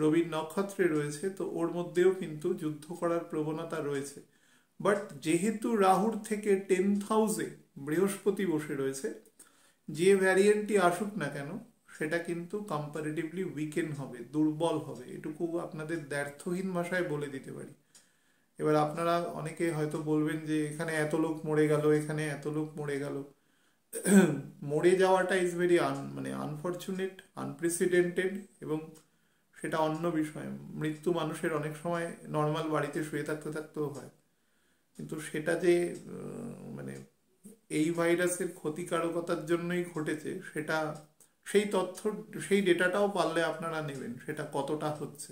রবির নক্ষত্রে রয়েছে তো ওর মধ্যেও কিন্তু যুদ্ধ করার প্রবণতা রয়েছে বাট যেহেতু রাহুর থেকে 10th হাউসে বৃহস্পতি বসে রয়েছে যে ভ্যারিয়েন্টটি আসুক না কেন সেটা কিন্তু কম্পারেটিভলি উইকেন হবে দুর্বল হবে এটুকু আপনাদের দ্ব্যর্থহীন ভাষায় বলে দিতে পারি এবার আপনারা অনেকে হয়তো বলবেন যে এখানে এত লোক মরে গেল এখানে এত লোক মরে গেল মরে যাওয়াটা ইজ ভেরি মানে আনফরচুনেট আনপ্রেসিডেন্টেড এবং সেটা অন্য বিষয় মৃত্যু মানুষের অনেক সময় নর্মাল বাড়িতে শুয়ে থাকতে থাকতেও হয় কিন্তু সেটা যে মানে এই ভাইরাসের ক্ষতিকারকতার জন্যই ঘটেছে সেটা সেই তথ্য সেই ডেটাটাও পারলে আপনারা নেবেন সেটা কতটা হচ্ছে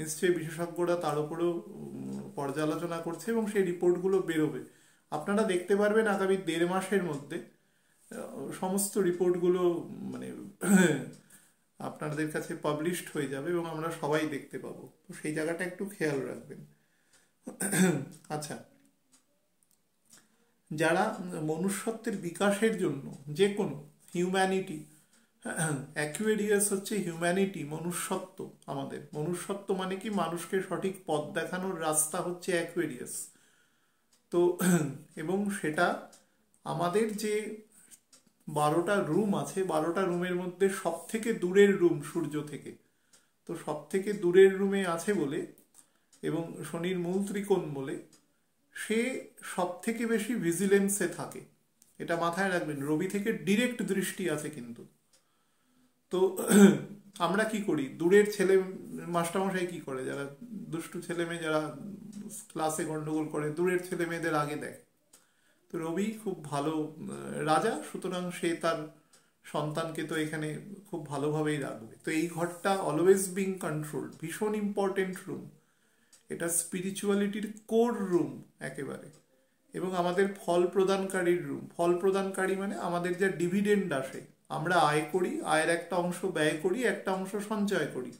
নিশ্চয়ই বিশেষজ্ঞরা তার উপরেও পর্যালোচনা করছে এবং সেই রিপোর্টগুলো বেরোবে আপনারা দেখতে পারবেন আগামী 1.5 মাসের মধ্যে সমস্ত রিপোর্টগুলো মানে আপনাদের কাছে পাবলিশড হয়ে যাবে এবং আমরা সবাই দেখতে পাবো তো সেই জায়গাটা একটু খেয়াল রাখবেন আচ্ছা যারা মনুষ্যত্বের বিকাশের জন্য যে কোনো হিউম্যানিটি অ্যাকুয়ারিয়াস হচ্ছে হিউম্যানিটি মনুষ্যত্ব আমাদের মনুষ্যত্ব মানে কি মানুষকে সঠিক পথ দেখানোর রাস্তা হচ্ছে অ্যাকুয়ারিয়াস তো এবং সেটা আমাদের যে 12টা রুম আছে 12টা রুমের মধ্যে সবথেকে দূরের রুম সূর্য থেকে তো সবথেকে দূরের রুমে আছে বলে এবং শনির মূল ত্রিকোণ বলে সে সবথেকে বেশি ভিজিলেন্সে থাকে এটা মাথায় রাখবেন রবি থেকে ডাইরেক্ট দৃষ্টি আছে কিন্তু তো আমরা কি করি দূরের ছেলে মাস্টারমশাই কি করে যারা দুষ্টু ছেলে মেয়ে যারা ক্লাসে গন্ডগোল করে দূরের ছেলে মেয়েদের আগে দেয় তো রবি খুব ভালো রাজা সুতরাং সে তার সন্তানকে তো এখানে খুব ভালোভাবেই রাখবে তো এই ঘরটা অলওয়েজ বিং কন্ট্রোলড ভীষণ ইম্পর্টেন্ট রুম এটা স্পিরিচুয়ালিটির কোর রুম একেবারে এবং আমাদের ফল প্রদানকারীর রুম ফল প্রদানকারী মানে আমাদের যা ডিভিডেন্ড আসে আমরা আয় করি আয়ের একটা অংশ ব্যয় করি একটা অংশ সঞ্চয় করি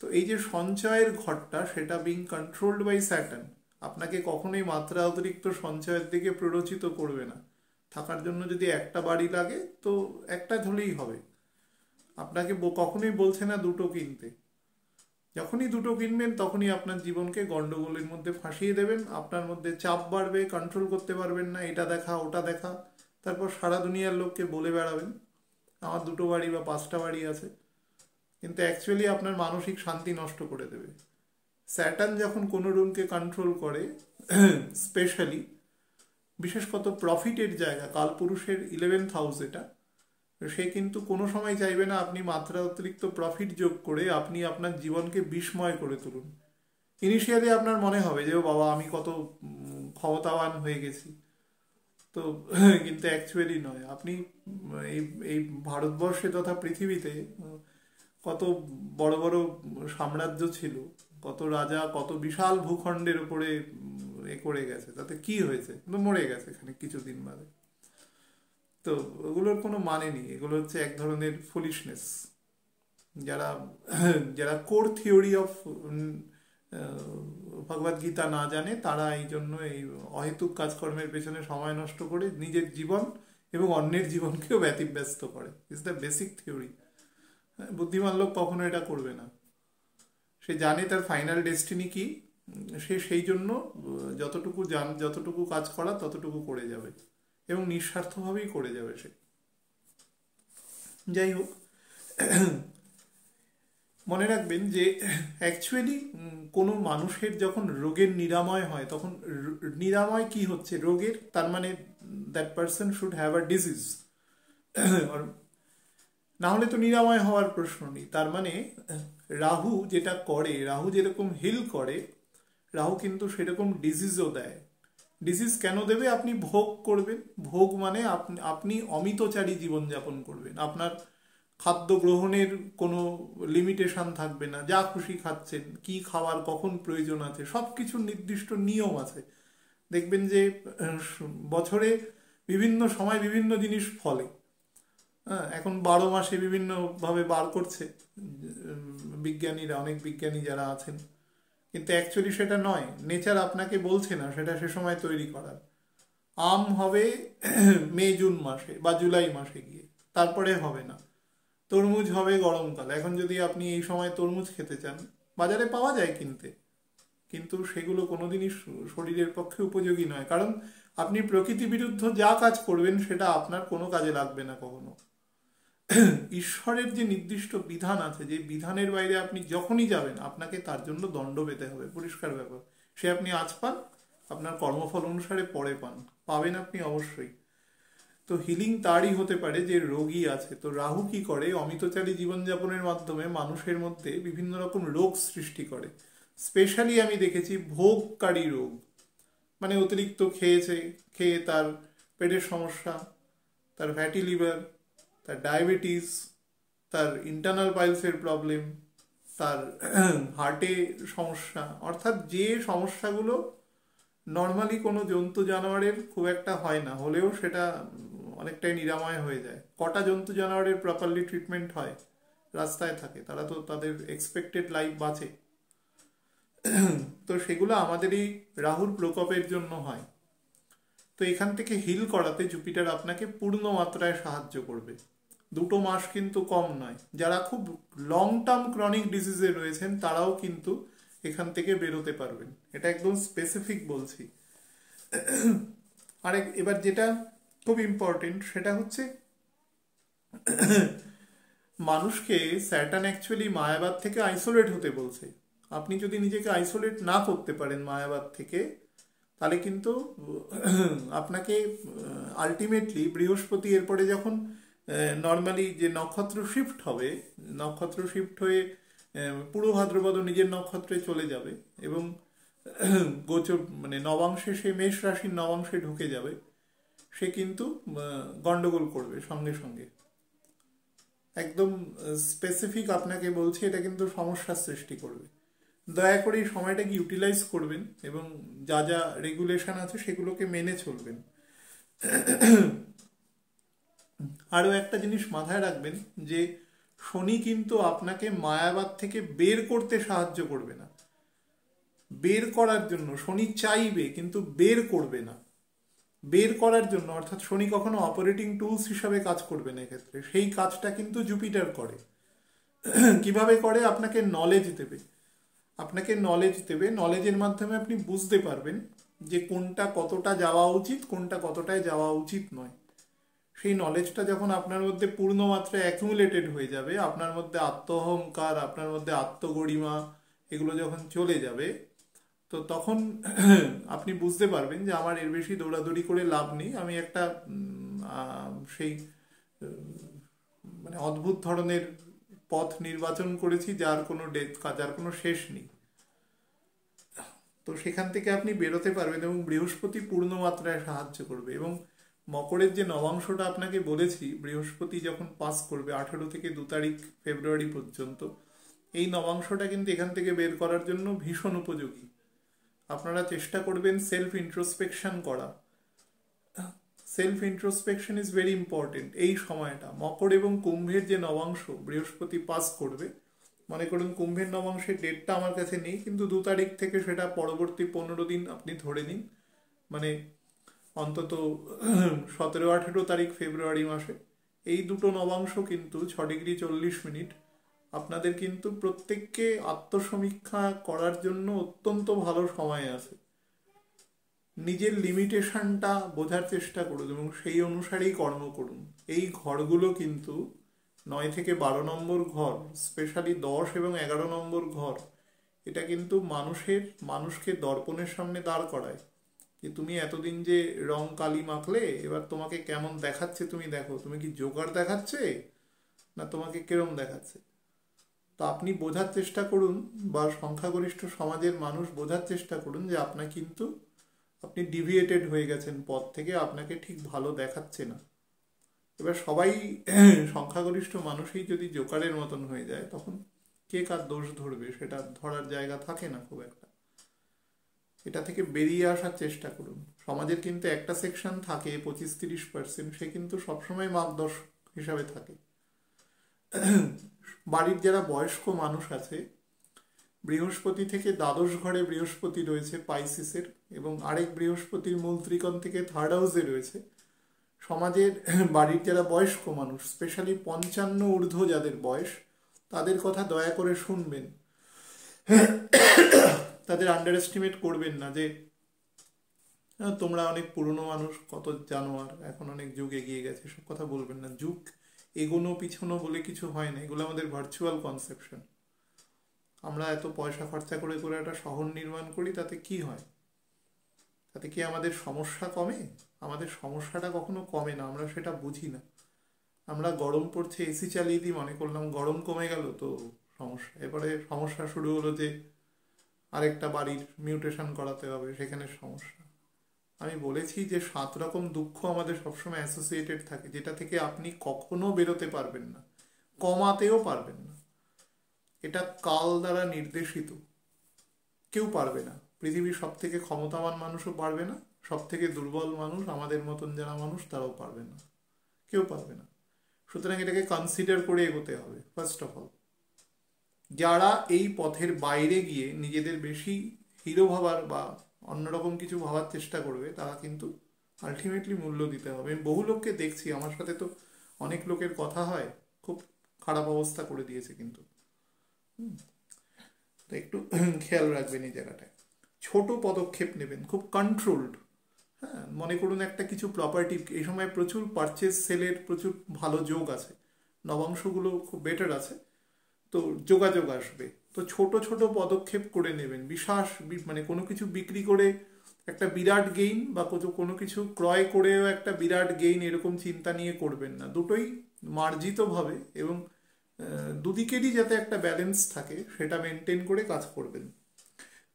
তো এই যে সঞ্চয়ের ঘরটা সেটা বিং কন্ট্রোলড বাই স্যাটার্ন আপনাকে কখনোই মাত্রা অতিরিক্ত সঞ্চয়ের দিকে প্ররোচিত করবে না থাকার জন্য যদি একটা বাড়ি লাগে তো একটা ধরেই হবে আপনাকে কখনোই বলছে না দুটো কিনতে যখনই দুটো কিনবেন তখনই আপনার জীবনকে গন্ডগোলের মধ্যে ফাঁসিয়ে দেবেন আপনার মধ্যে চাপ বাড়বে কন্ট্রোল করতে পারবেন না এটা দেখা ওটা দেখা তারপর সারা দুনিয়ার লোককে বলে বেড়াবেন আমার 2 বাড়ি বা 5টা বাড়ি আছে কিন্তু অ্যাকচুয়ালি আপনার মানসিক শান্তি নষ্ট করে দেবে স্যাটার্ন যখন কোনো রুমকে কন্ট্রোল করে স্পেশালি বিশেষত প্রফিটের জায়গা কালপুরুষের 11th হাউস এটা সে কিন্তু কোনো সময় চাইবে না আপনি মাত্রা অতিরিক্ত প্রফিট যোগ করে আপনি আপনার জীবনকে বিস্ময় করে তুলুন ইনিশিয়ালি আপনার মনে হবে যে বাবা আমি কত ক্ষমতাবান হয়ে গেছি তো কিন্তু অ্যাকচুয়ালি নয় আপনি এই ভারতবর্ষে তথা পৃথিবীতে কত বড় বড় সাম্রাজ্য ছিল কত রাজা কত বিশাল ভূখণ্ডের উপরে করে গেছে তাতে কি হয়েছে মরে গেছে এখানে কিছুদিন বাদে तो ওগুলোর কোনো মানে নেই, এগুলো হচ্ছে এক ধরনের ফুলিশনেস। যারা যারা core theory of Bhagavad Gita না জানে তারা এই জন্য এই অহেতুক কাজকর্মের পেছনে সময় নষ্ট করে নিজের জীবন এবং অন্যের জীবনকেও ব্যতিব্যস্ত করে। Is the basic theory. বুদ্ধিমান লোক কখনো এটা করবে না, সে জানে তার ফাইনাল ডেস্টিনি কি, সে সেই জন্য যতটুকু যতটুকু কাজ করা ততটুকু করে যাবে এবং নিঃস্বার্থভাবেই করে যাবে সে। যাই হোক, মনে রাখবেন যে অ্যাকচুয়ালি কোনো মানুষের যখন রোগের নিরাময় হয় তখন নিরাময় কি হচ্ছে রোগের, তার মানে that person should have a disease, না হলে তো নিরাময় হওয়ার প্রশ্ন নেই। তার মানে রাহু যেটা করে, রাহু যেরকম হিল করে, রাহু কিন্তু সেরকম ডিজিজও দেয়। ডিজিজ কেন দেবে? আপনি ভোগ করবেন, ভোগ মানে আপনি অমিতচারী জীবনযাপন করবেন, আপনার খাদ্য গ্রহণের কোনো লিমিটেশন থাকবে না, যা খুশি খাচ্ছেন, কি খাওয়ার কখন প্রয়োজন আছে সব কিছু নির্দিষ্ট নিয়ম আছে। দেখবেন যে বছরে বিভিন্ন সময় বিভিন্ন জিনিস ফলে, হ্যাঁ এখন 12 মাসে বিভিন্নভাবে বার করছে বিজ্ঞানীরা, অনেক বিজ্ঞানী যারা আছেন, কিন্তু অ্যাকচুয়ালি সেটা নয়, নেচার আপনাকে বলছে না সেটা সে সময় তৈরি করার। আম হবে মে জুন মাসে বা জুলাই মাসে গিয়ে, তারপরে হবে না। তরমুজ হবে গরমকাল, এখন যদি আপনি এই সময় তরমুজ খেতে চান বাজারে পাওয়া যায় কিনতে, কিন্তু সেগুলো কোনোদিনই শরীরের পক্ষে উপযোগী নয়, কারণ আপনি প্রকৃতি বিরুদ্ধ যা কাজ করবেন সেটা আপনার কোনো কাজে লাগবে না কখনো। ঈশ্বরের যে নির্দিষ্ট বিধান আছে, যে বিধানের বাইরে আপনি যখনই যাবেন আপনাকে তার জন্য দণ্ড পেতে হবে, পরিষ্কার ব্যাপার। সে আপনি আজ পান, আপনার কর্মফল অনুসারে পরে পান, পাবেন আপনি অবশ্যই। তো হিলিং তারই হতে পারে যে রোগী আছে। তো রাহু কি করে, অমিতচারী জীবনযাপনের মাধ্যমে মানুষের মধ্যে বিভিন্ন রকম রোগ সৃষ্টি করে। স্পেশালি আমি দেখেছি ভোগকারী রোগ, মানে অতিরিক্ত খেয়ে তার পেটের সমস্যা, তার ফ্যাটি লিভার, তার ডায়াবেটিস, তার ইন্টারনাল পাইলসের প্রবলেম, তার হার্টে সমস্যা, অর্থাৎ যে সমস্যাগুলো নর্মালি কোনো জন্তু জানোয়ারের খুব একটা হয় না, হলেও সেটা অনেকটাই নিরাময় হয়ে যায়। কটা জন্তু জানোয়ারের প্রপারলি ট্রিটমেন্ট হয়, রাস্তায় থাকে, তারা তো তাদের এক্সপেক্টেড লাইফ বাঁচে। তো সেগুলো আমাদেরই রাহুর প্রকোপের জন্য হয়। তো এখান থেকে হিল করাতে জুপিটার আপনাকে পূর্ণ মাত্রায় সাহায্য করবে। 2 মাস কিন্তু কম নয়। যারা খুব লং টার্ম ক্রনিক ডিজিজে রয়েছেন তারাও কিন্তু এখান থেকে বেরোতে পারবেন, এটা একদম স্পেসিফিক বলছি। আর এবার যেটা খুব ইম্পর্টেন্ট সেটা হচ্ছে মানুষকে স্যাটার্ন অ্যাকচুয়ালি মায়াবাদ থেকে আইসোলেট হতে বলছে। আপনি যদি নিজেকে আইসোলেট না করতে পারেন মায়াবাদ থেকে, তাহলে কিন্তু আপনাকে আলটিমেটলি বৃহস্পতি এরপরে যখন নর্মালি যে নক্ষত্র শিফট হবে, নক্ষত্র শিফট হয়ে পুরো ভাদ্রপদ নিজের নক্ষত্রে চলে যাবে এবং গোচর মানে নবাংশে, সে মেষ রাশির নবাংশে ঢুকে যাবে, সে কিন্তু গন্ডগোল করবে সঙ্গে সঙ্গে। একদম স্পেসিফিক আপনাকে বলছি, এটা কিন্তু সমস্যার সৃষ্টি করবে। দয়া করে এই সময়টাকে ইউটিলাইজ করবেন এবং যা যা রেগুলেশন আছে সেগুলোকে মেনে চলবেন। আরও একটা জিনিস মাথায় রাখবেন যে শনি কিন্তু আপনাকে মায়াবাদ থেকে বের করতে সাহায্য করবে না। বের করার জন্য শনি চাইবে কিন্তু বের করবে না। বের করার জন্য অর্থাৎ শনি কখনো অপারেটিং টুলস হিসাবে কাজ করবে না এক্ষেত্রে, সেই কাজটা কিন্তু জুপিটার করে। কিভাবে করে? আপনাকে নলেজ দেবে, আপনাকে নলেজ দেবে, নলেজের মাধ্যমে আপনি বুঝতে পারবেন যে কোনটা কতটা যাওয়া উচিত, কোনটা কতটায় যাওয়া উচিত নয়। সেই নলেজটা যখন আপনার মধ্যে পূর্ণ মাত্রায় অ্যাকুমুলেটেড হয়ে যাবে, আপনার মধ্যে আত্মহংকার, আপনার মধ্যে আত্মগরিমা এগুলো যখন চলে যাবে, তো তখন আপনি বুঝতে পারবেন যে আমার এর বেশি দৌড়াদৌড়ি করে লাভ নেই, আমি একটা সেই মানে অদ্ভুত ধরনের পথ নির্বাচন করেছি যার কোনো শেষ নেই। তো সেখান থেকে আপনি বেরোতে পারবেন এবং বৃহস্পতি পূর্ণ মাত্রায় সাহায্য করবে। এবং মকরের যে নবাংশটা আপনাকে বলেছি, বৃহস্পতি যখন পাস করবে 18 থেকে 2 তারিখ ফেব্রুয়ারি পর্যন্ত, এই নবাংশটা কিন্তু এখান থেকে বের করার জন্য ভীষণ উপযোগী। আপনারা চেষ্টা করবেন সেলফ ইন্ট্রোস্পেকশন করা, self introspection is very important. এই সময়টা মকর এবং কুম্ভের যে নবাংশ বৃহস্পতি পাস করবে, মনে করুন কুম্ভের নবাংশের ডেটটা আমার কাছে নেই কিন্তু 2 তারিখ থেকে সেটা পরবর্তী 15 দিন আপনি ধরে নিন, মানে অন্তত 17-18 তারিখ ফেব্রুয়ারি মাসে এই দুটো নবাংশ কিন্তু 6 ডিগ্রি 40 মিনিট আপনাদের কিন্তু প্রত্যেককে আত্মসমীক্ষা করার জন্য অত্যন্ত ভালো সময় আছে। নিজের লিমিটেশনটা বোঝার চেষ্টা করুন এবং সেই অনুসারেই কর্ম করুন। এই ঘরগুলো কিন্তু 9 থেকে 12 নম্বর ঘর, স্পেশালি 10 এবং 11 নম্বর ঘর, এটা কিন্তু মানুষকে দর্পণের সামনে দাঁড় করায় যে তুমি এতদিন যে রং কালি মাখলে এবার তোমাকে কেমন দেখাচ্ছে তুমি দেখো, তুমি কি জোকার দেখাচ্ছে না তোমাকে কিরম দেখাচ্ছে। তো আপনি বোঝার চেষ্টা করুন বা সংখ্যাগরিষ্ঠ সমাজের মানুষ বোঝার চেষ্টা করুন যে আপনার কিন্তু আপনি ডিভিয়েটেড হয়ে গেছেন পথ থেকে, আপনাকে ঠিক ভালো দেখাচ্ছে না। এবার সবাই সংখ্যাগরিষ্ঠ মানুষই যদি জোকারের মতন হয়ে যায় তখন কে কার দোষ ধরবে, সেটা ধরার জায়গা থাকে না খুব একটা। এটা থেকে বেরিয়ে আসার চেষ্টা করুন। সমাজের কিন্তু একটা সেকশন থাকে 25-30%, সে কিন্তু সবসময় মার্গদর্শক হিসাবে থাকে। বাড়ির যারা বয়স্ক মানুষ আছে, বৃহস্পতি থেকে দ্বাদশ ঘরে বৃহস্পতি রয়েছে পাইসিসের এবং আরেক বৃহস্পতির মূল ত্রিকোণ থেকে থার্ড হাউসে রয়েছে। সমাজের বাড়ির যারা বয়স্ক মানুষ, স্পেশালি 55 ঊর্ধ্ব যাদের বয়স, তাদের কথা দয়া করে শুনবেন, তাদের আন্ডার এস্টিমেট করবেন না যে তোমরা অনেক পুরনো মানুষ কত জানো আর এখন অনেক যুগ এগিয়ে গেছে, সব কথা বলবেন না। যুগ এগোনো পিছনো বলে কিছু হয় না, এগুলো আমাদের ভার্চুয়াল কনসেপশন। আমরা এত পয়সা খরচা করে করে একটা শহর নির্মাণ করি, তাতে কি হয়? তাতে কি আমাদের সমস্যা কমে? আমাদের সমস্যাটা কখনো কমে না, আমরা সেটা বুঝি না। আমরা গরম পড়ছে এসি চালিয়ে দিই, মনে করলাম গরম কমে গেল তো সমস্যা, এবারে সমস্যা শুরু হলো যে আরেকটা বাড়ির মিউটেশন করাতে হবে, সেখানে সমস্যা। আমি বলেছি যে 7 রকম দুঃখ আমাদের সবসময় অ্যাসোসিয়েটেড থাকে, যেটা থেকে আপনি কখনো বেরোতে পারবেন না, কমাতেও পারবেন না। এটা কাল দ্বারা নির্দেশিত, কেউ পারবে না। পৃথিবীর সব থেকে ক্ষমতাবান মানুষও পারবে না, সব থেকে দুর্বল মানুষ আমাদের মতন যারা মানুষ তারাও পারবে না, কেউ পারবে না। সুতরাং এটাকে কনসিডার করে এগোতে হবে। ফার্স্ট অফ অল যারা এই পথের বাইরে গিয়ে নিজেদের বেশি হিরো ভাবার বা অন্যরকম কিছু ভাবার চেষ্টা করবে তারা কিন্তু আলটিমেটলি মূল্য দিতে হবে। আমি বহু লোককে দেখছি, আমার সাথে তো অনেক লোকের কথা হয়, খুব খারাপ অবস্থা করে দিয়েছে কিন্তু। তো একটু খেয়াল রাখবেন এই জায়গাটায়। ছোট পদক্ষেপ নেবেন, খুব কন্ট্রোলড। হ্যাঁ, মনে করুন একটা কিছু প্রপার্টি, এই সময় প্রচুর পারচেজ সেলের প্রচুর ভালো যোগ আছে, নবাংশগুলো খুব বেটার আছে, তো যোগাযোগ আসবে। তো ছোট ছোট পদক্ষেপ করে নেবেন, বিশ্বাস মানে কোনো কিছু বিক্রি করে একটা বিরাট গেইন বা কোনো কিছু ক্রয় করেও একটা বিরাট গেইন, এরকম চিন্তা নিয়ে করবেন না। দুটোই মার্জিতভাবে এবং দুদিকেরই যাতে একটা ব্যালেন্স থাকে সেটা মেনটেন করে কাজ করবেন।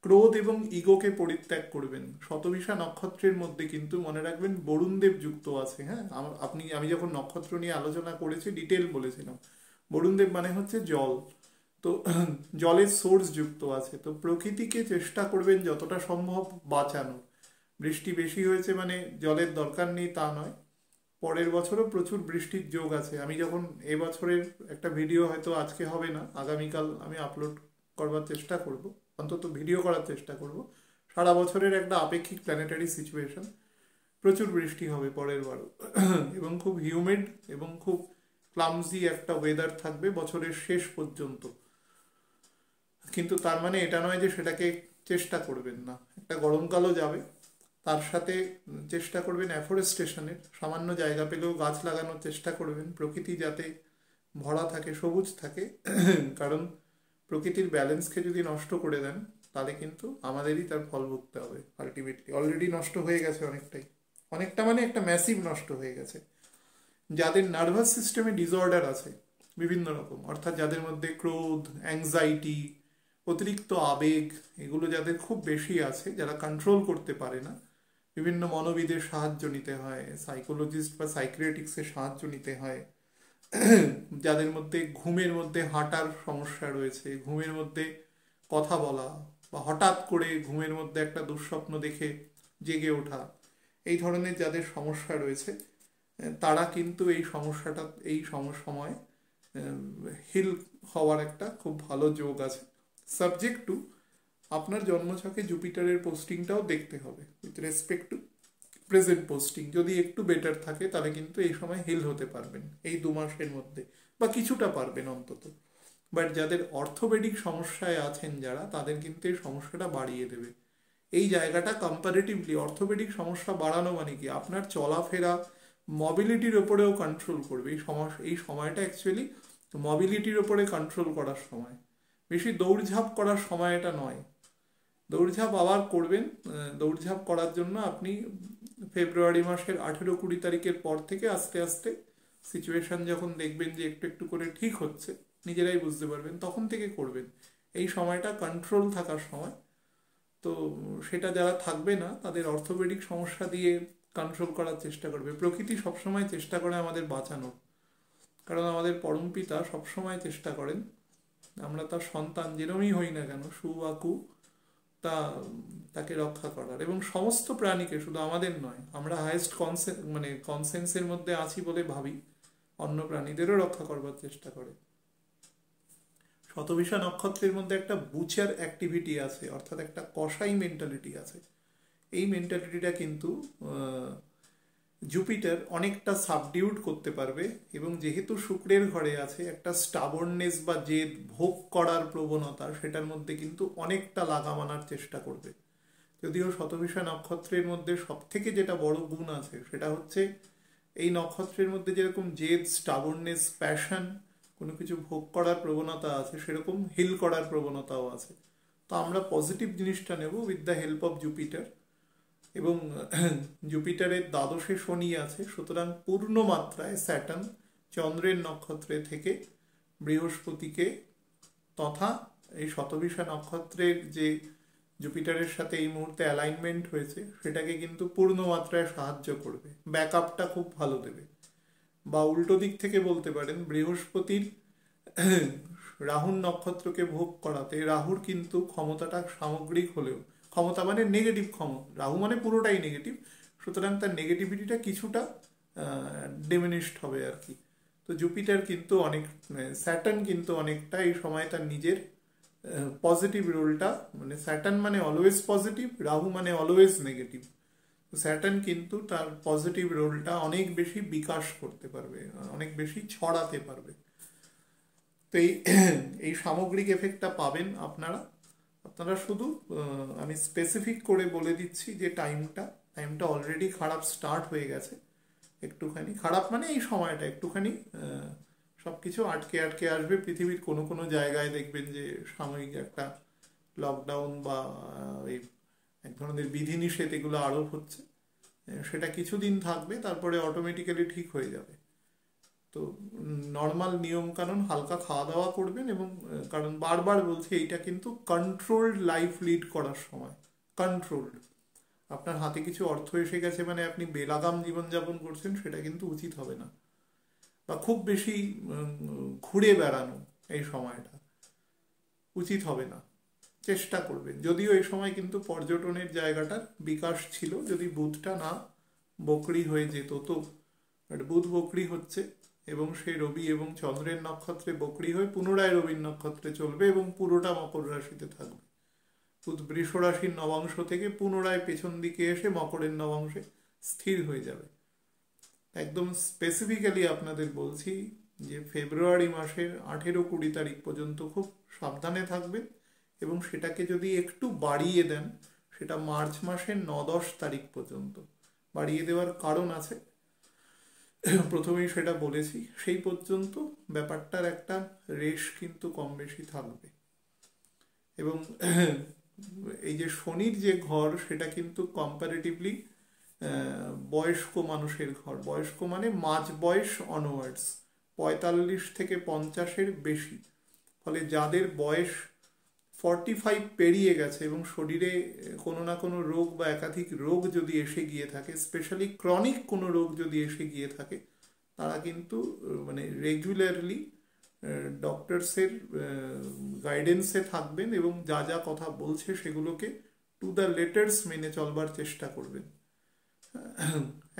ক্রোধ এবং ইগোকে পরিত্যাগ করবেন। শতভিষা নক্ষত্রের মধ্যে কিন্তু মনে রাখবেন বরুণদেব যুক্ত আছে। হ্যাঁ, আমি যখন নক্ষত্র নিয়ে আলোচনা করেছি ডিটেল বলেছিলাম, বরুণদেব মানে হচ্ছে জল, তো জলের সোর্স যুক্ত আছে। তো প্রকৃতিকে চেষ্টা করবেন যতটা সম্ভব বাঁচানোর। বৃষ্টি বেশি হয়েছে মানে জলের দরকার নেই তা নয়, পরের বছরও প্রচুর বৃষ্টির যোগ আছে। আমি যখন এবছরের একটা ভিডিও, হয়তো আজকে হবে না, আগামীকাল আমি আপলোড করবার চেষ্টা করব, অন্তত ভিডিও করার চেষ্টা করব, সারা বছরের একটা আপেক্ষিক প্ল্যানেটারি সিচুয়েশন। প্রচুর বৃষ্টি হবে পরের বারও এবং খুব হিউমিড এবং খুব ক্লামজি একটা ওয়েদার থাকবে বছরের শেষ পর্যন্ত। কিন্তু তার মানে এটা নয় যে সেটাকে চেষ্টা করবেন না। একটা গরমকালও যাবে, তার সাথে চেষ্টা করবেন অ্যাফরেস্টেশনের, সামান্য জায়গা পেলেও গাছ লাগানোর চেষ্টা করবেন, প্রকৃতি যাতে ভরা থাকে, সবুজ থাকে। কারণ প্রকৃতির ব্যালেন্সকে যদি নষ্ট করে দেন তাহলে কিন্তু আমাদেরই তার ফল ভুগতে হবে আলটিমেটলি। অলরেডি নষ্ট হয়ে গেছে অনেকটাই, অনেকটা মানে একটা ম্যাসিভ নষ্ট হয়ে গেছে। যাদের নার্ভাস সিস্টেমে ডিসঅর্ডার আছে বিভিন্ন রকম, অর্থাৎ যাদের মধ্যে ক্রোধ, অ্যাংজাইটি, অতিরিক্ত আবেগ, এগুলো যাদের খুব বেশি আছে, যারা কন্ট্রোল করতে পারে না, বিভিন্ন মনোবিদের সাহায্য নিতে হয়, সাইকোলজিস্ট বা সাইকিয়াট্রিস্টের সাহায্য নিতে হয়। যাদের মধ্যে ঘুমের মধ্যে হাঁটার সমস্যা রয়েছে, ঘুমের মধ্যে কথা বলা বা হঠাৎ করে ঘুমের মধ্যে একটা দুঃস্বপ্ন দেখে জেগে ওঠা, এই ধরনের যাদের সমস্যা রয়েছে তারা কিন্তু এই সমস্যাটা এই সময় হিল হওয়ার একটা খুব ভালো যোগ আছে। সাবজেক্ট টু আপনার জন্মছকে জুপিটারের পোস্টিংটাও দেখতে হবে with respect to present posting. যদি একটু বেটার থাকে তাহলে কিন্তু এই সময় হিল হতে পারবেন এই দু মাসের মধ্যে, বা কিছুটা পারবেন অন্তত। বাট যাদের অর্থোপেডিক সমস্যায় আছেন যারা, তাদের কিন্তু এই সমস্যাটা বাড়িয়ে দেবে। এই জায়গাটা কম্পারেটিভলি অর্থোপেডিক সমস্যা বাড়ানো মানে কি, আপনার চলাফেরা মবিলিটির ওপরেও কন্ট্রোল করবে। এই সময়টা অ্যাকচুয়ালি মবিলিটির ওপরে কন্ট্রোল করার সময়, বেশি দৌড়ঝাঁপ করার সময় এটা নয়। দৌড়ঝাঁপ আবার করবেন, দৌড়ঝাঁপ করার জন্য আপনি ফেব্রুয়ারি মাসের 18-20 তারিখের পর থেকে আস্তে আস্তে সিচুয়েশান যখন দেখবেন যে একটু একটু করে ঠিক হচ্ছে, নিজেরাই বুঝতে পারবেন, তখন থেকে করবেন। এই সময়টা কন্ট্রোল থাকার সময়। তো সেটা যারা থাকবে না তাদের অর্থোপেডিক সমস্যা দিয়ে কন্ট্রোল করার চেষ্টা করবে। প্রকৃতি সবসময় চেষ্টা করে আমাদের বাঁচানোর, কারণ আমাদের পরম পিতা সবসময় চেষ্টা করেন আমরা তার সন্তান যেরমই হই না কেন সু বা কু তাকে রক্ষা করার, এবং সমস্ত প্রাণীকে, শুধু আমাদের নয়। আমরা হাইয়েস্ট কনসেন্সের মধ্যে আছি বলে ভাবি, অন্য প্রাণীদেরও রক্ষা করবার চেষ্টা করে। শতভিষা নক্ষত্রের মধ্যে একটা বুচার অ্যাক্টিভিটি আছে, অর্থাৎ একটা কষাই মেন্টালিটি আছে। এই মেন্টালিটিটা কিন্তু জুপিটার অনেকটা সাবডিউট করতে পারবে, এবং যেহেতু শুক্রের ঘরে আছে একটা স্টাবর্নেস বা জেদ ভোগ করার প্রবণতা, সেটার মধ্যে কিন্তু অনেকটা লাগাম আনার চেষ্টা করবে। যদিও শতভিষা নক্ষত্রের মধ্যে সবথেকে যেটা বড় গুণ আছে সেটা হচ্ছে এই নক্ষত্রের মধ্যে যেরকম জেদ, স্টাবর্নেস, প্যাশন, কোনো কিছু ভোগ করার প্রবণতা আছে, সেরকম হিল করার প্রবণতাও আছে। তো আমরা পজিটিভ জিনিসটা নেব with the help of Jupiter, এবং জুপিটারের দ্বাদশে শনি আছে, সুতরাং পূর্ণ মাত্রায় স্যাটার্ন চন্দ্রের নক্ষত্রে থেকে বৃহস্পতিকে তথা এই শতভিষা নক্ষত্রের যে জুপিটারের সাথে এই মুহূর্তে অ্যালাইনমেন্ট হয়েছে সেটাকে কিন্তু পূর্ণ মাত্রায় সাহায্য করবে, ব্যাক আপটা খুব ভালো দেবে। বা উল্টো দিক থেকে বলতে পারেন, বৃহস্পতির রাহুর নক্ষত্রকে ভোগ করাতে রাহুর কিন্তু ক্ষমতাটা সামগ্রিক হলেও, ক্ষমতা মানে নেগেটিভ ক্ষমতা, রাহু মানে পুরোটাই নেগেটিভ, সুতরাং তার নেগেটিভিটিটা কিছুটা ডিমিনিশড হবে আর কি। তো জুপিটার কিন্তু স্যাটার্ন কিন্তু অনেকটা এই সময় তার নিজের পজিটিভ রোলটা, মানে স্যাটার্ন মানে অলওয়েজ পজিটিভ, রাহু মানে অলওয়েজ নেগেটিভ, স্যাটার্ন কিন্তু তার পজিটিভ রোলটা অনেক বেশি বিকাশ করতে পারবে, অনেক বেশি ছড়াতে পারবে। তো এই সামগ্রিক এফেক্টটা পাবেন আপনারা। আপনারা শুধু আমি স্পেসিফিক করে বলে দিচ্ছি যে টাইমটা অলরেডি খারাপ স্টার্ট হয়ে গেছে, একটুখানি খারাপ মানে এই সময়টা একটুখানি সব কিছু আটকে আটকে আসবে। পৃথিবীর কোনো কোনো জায়গায় দেখবেন যে সাময়িক একটা লকডাউন বা এই এক ধরনের বিধিনিষেধ এগুলো আরোপ হচ্ছে, সেটা কিছুদিন থাকবে, তারপরে অটোমেটিক্যালি ঠিক হয়ে যাবে। তো নর্মাল নিয়মকানুন, হালকা খাওয়া দাওয়া করবেন, এবং কারণ বারবার বলছি এইটা কিন্তু কন্ট্রোলড লাইফ লিড করার সময়। কন্ট্রোলড, আপনার হাতে কিছু অর্থ এসে গেছে মানে আপনি বেলাগাম জীবনযাপন করছেন, সেটা কিন্তু উচিত হবে না। বা খুব বেশি ঘুরে বেড়ানো এই সময়টা উচিত হবে না, চেষ্টা করবেন। যদিও এই সময় কিন্তু পর্যটনের জায়গাটার বিকাশ ছিল, যদি বুধটা না বকরি হয়ে যেত, তো বুধ বকরি হচ্ছে এবং সেই রবি এবং চন্দ্রের নক্ষত্রে বকরি হয়ে পুনরায় রবির নক্ষত্রে চলবে এবং পুরোটা মকর রাশিতে থাকবে। বুধ বৃষ রাশির নবাংশ থেকে পুনরায় পেছন দিকে এসে মকরের নবাংশে স্থির হয়ে যাবে। একদম স্পেসিফিক্যালি আপনাদের বলছি যে ফেব্রুয়ারি মাসের 18-20 তারিখ পর্যন্ত খুব সাবধানে থাকবেন, এবং সেটাকে যদি একটু বাড়িয়ে দেন সেটা মার্চ মাসের 9-10 তারিখ পর্যন্ত বাড়িয়ে দেওয়ার কারণ আছে, প্রথমেই সেটা বলেছি। সেই পর্যন্ত ব্যাপারটার একটা রেশ কিন্তু কম বেশি থাকবে, এবং এই যে শনির যে ঘর সেটা কিন্তু কম্পারেটিভলি বয়স্ক মানুষের ঘর। বয়স্ক মানে মাঝ বয়স অনওয়ার্ডস, 45 থেকে 50-এর বেশি। ফলে যাদের বয়স 45 পেরিয়ে গেছে এবং শরীরে কোনো না কোনো রোগ বা একাধিক রোগ যদি এসে গিয়ে থাকে, স্পেশালি ক্রনিক কোনো রোগ যদি এসে গিয়ে থাকে, তারা কিন্তু রেগুলারলি ডক্টরসের গাইডেন্সে থাকবেন এবং যা যা কথা বলছে সেগুলোকে টু দ্য লেটার্স মেনে চলবার চেষ্টা করবেন।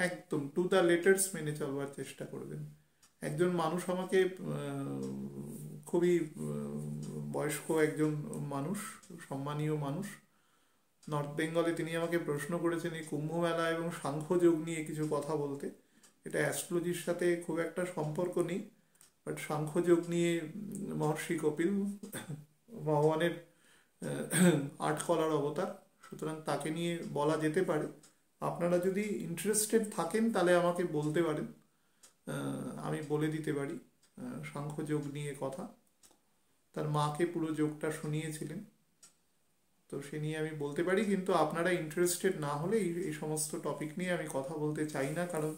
একদম টু দ্য লেটার্স মেনে চলবার চেষ্টা করবেন। একজন মানুষ আমাকে খুবই বয়স্ক একজন মানুষ, সম্মানীয় মানুষ, নর্থ বেঙ্গলে, তিনি আমাকে প্রশ্ন করেছেন এই কুম্ভমেলা এবং সাংখ্যযোগ নিয়ে কিছু কথা বলতে। এটা অ্যাস্ট্রোলজির সাথে খুব একটা সম্পর্ক নেই, বাট সাংখ্যযোগ নিয়ে মহর্ষি কপিল ভগবানের 8 কলার অবতার, সুতরাং তাকে নিয়ে বলা যেতে পারে। আপনারা যদি ইন্টারেস্টেড থাকেন তাহলে আমাকে বলতে পারেন, আমি বলে দিতে পারি সাংখ্যযোগ নিয়ে কথা। তার মাকে পুরো যোগটা শুনিয়েছিলেন, তো সে নিয়ে আমি বলতে পারি। কিন্তু আপনারা ইন্টারেস্টেড না হলে এই সমস্ত টপিক নিয়ে আমি কথা বলতে চাই না, কারণ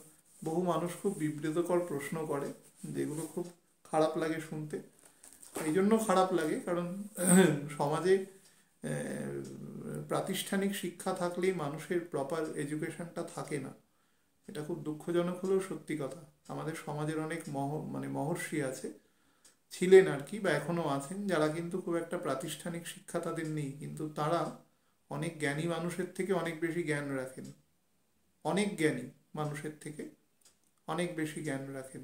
বহু মানুষ খুব বিব্রতকর প্রশ্ন করে যেগুলো খুব খারাপ লাগে শুনতে। এই জন্য খারাপ লাগে কারণ সমাজে প্রাতিষ্ঠানিক শিক্ষা থাকলেই মানুষের প্রপার এডুকেশনটা থাকে না, এটা খুব দুঃখজনক হলেও সত্যি কথা। আমাদের সমাজের অনেক মহর্ষি আছে, ছিলেন আর কি, বা এখনও আছেন, যারা কিন্তু খুব একটা প্রাতিষ্ঠানিক শিক্ষা তাদের নেই, কিন্তু তারা অনেক জ্ঞানী মানুষের থেকে অনেক বেশি জ্ঞান রাখেন, অনেক জ্ঞানী মানুষের থেকে অনেক বেশি জ্ঞান রাখেন।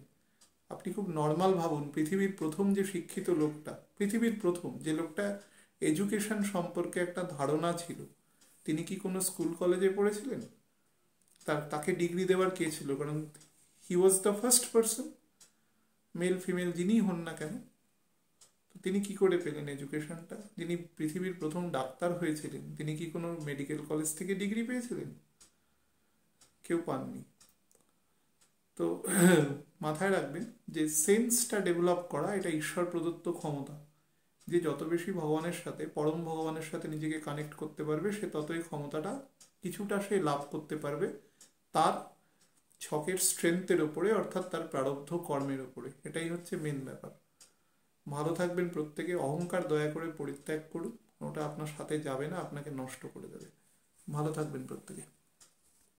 আপনি খুব নর্মাল ভাবুন, পৃথিবীর প্রথম যে শিক্ষিত লোকটা, পৃথিবীর প্রথম যে লোকটা এডুকেশন সম্পর্কে একটা ধারণা ছিল, তিনি কি কোনো স্কুল কলেজে পড়েছিলেন? তাকে ডিগ্রি দেওয়ার কে ছিল? কারণ he was the first person, male female যিনি হন না কেন। তিনি কি করে পেলেন এডুকেশনটা? যিনি পৃথিবীর প্রথম ডাক্তার হয়েছিলেন, তিনি কি কোনো মেডিকেল কলেজ থেকে ডিগ্রি পেয়েছিলেন? কেউ পাননি। তো মাথায় রাখবেন যে সেন্সটা ডেভেলপ করা এটা ঈশ্বর প্রদত্ত ক্ষমতা। যে যত বেশি ভগবানের সাথে, পরম ভগবানের সাথে নিজেকে কানেক্ট করতে পারবে, সে ততই ক্ষমতাটা কিছুটা সে লাভ করতে পারবে তার ছকের স্ট্রেংথের ওপরে, অর্থাৎ তার প্রারব্ধ কর্মের ওপরে। এটাই হচ্ছে মেন ব্যাপার। ভালো থাকবেন প্রত্যেকে। অহংকার দয়া করে পরিত্যাগ করুন, ওটা আপনার সাথে যাবে না, আপনাকে নষ্ট করে দেবে। ভালো থাকবেন প্রত্যেকে।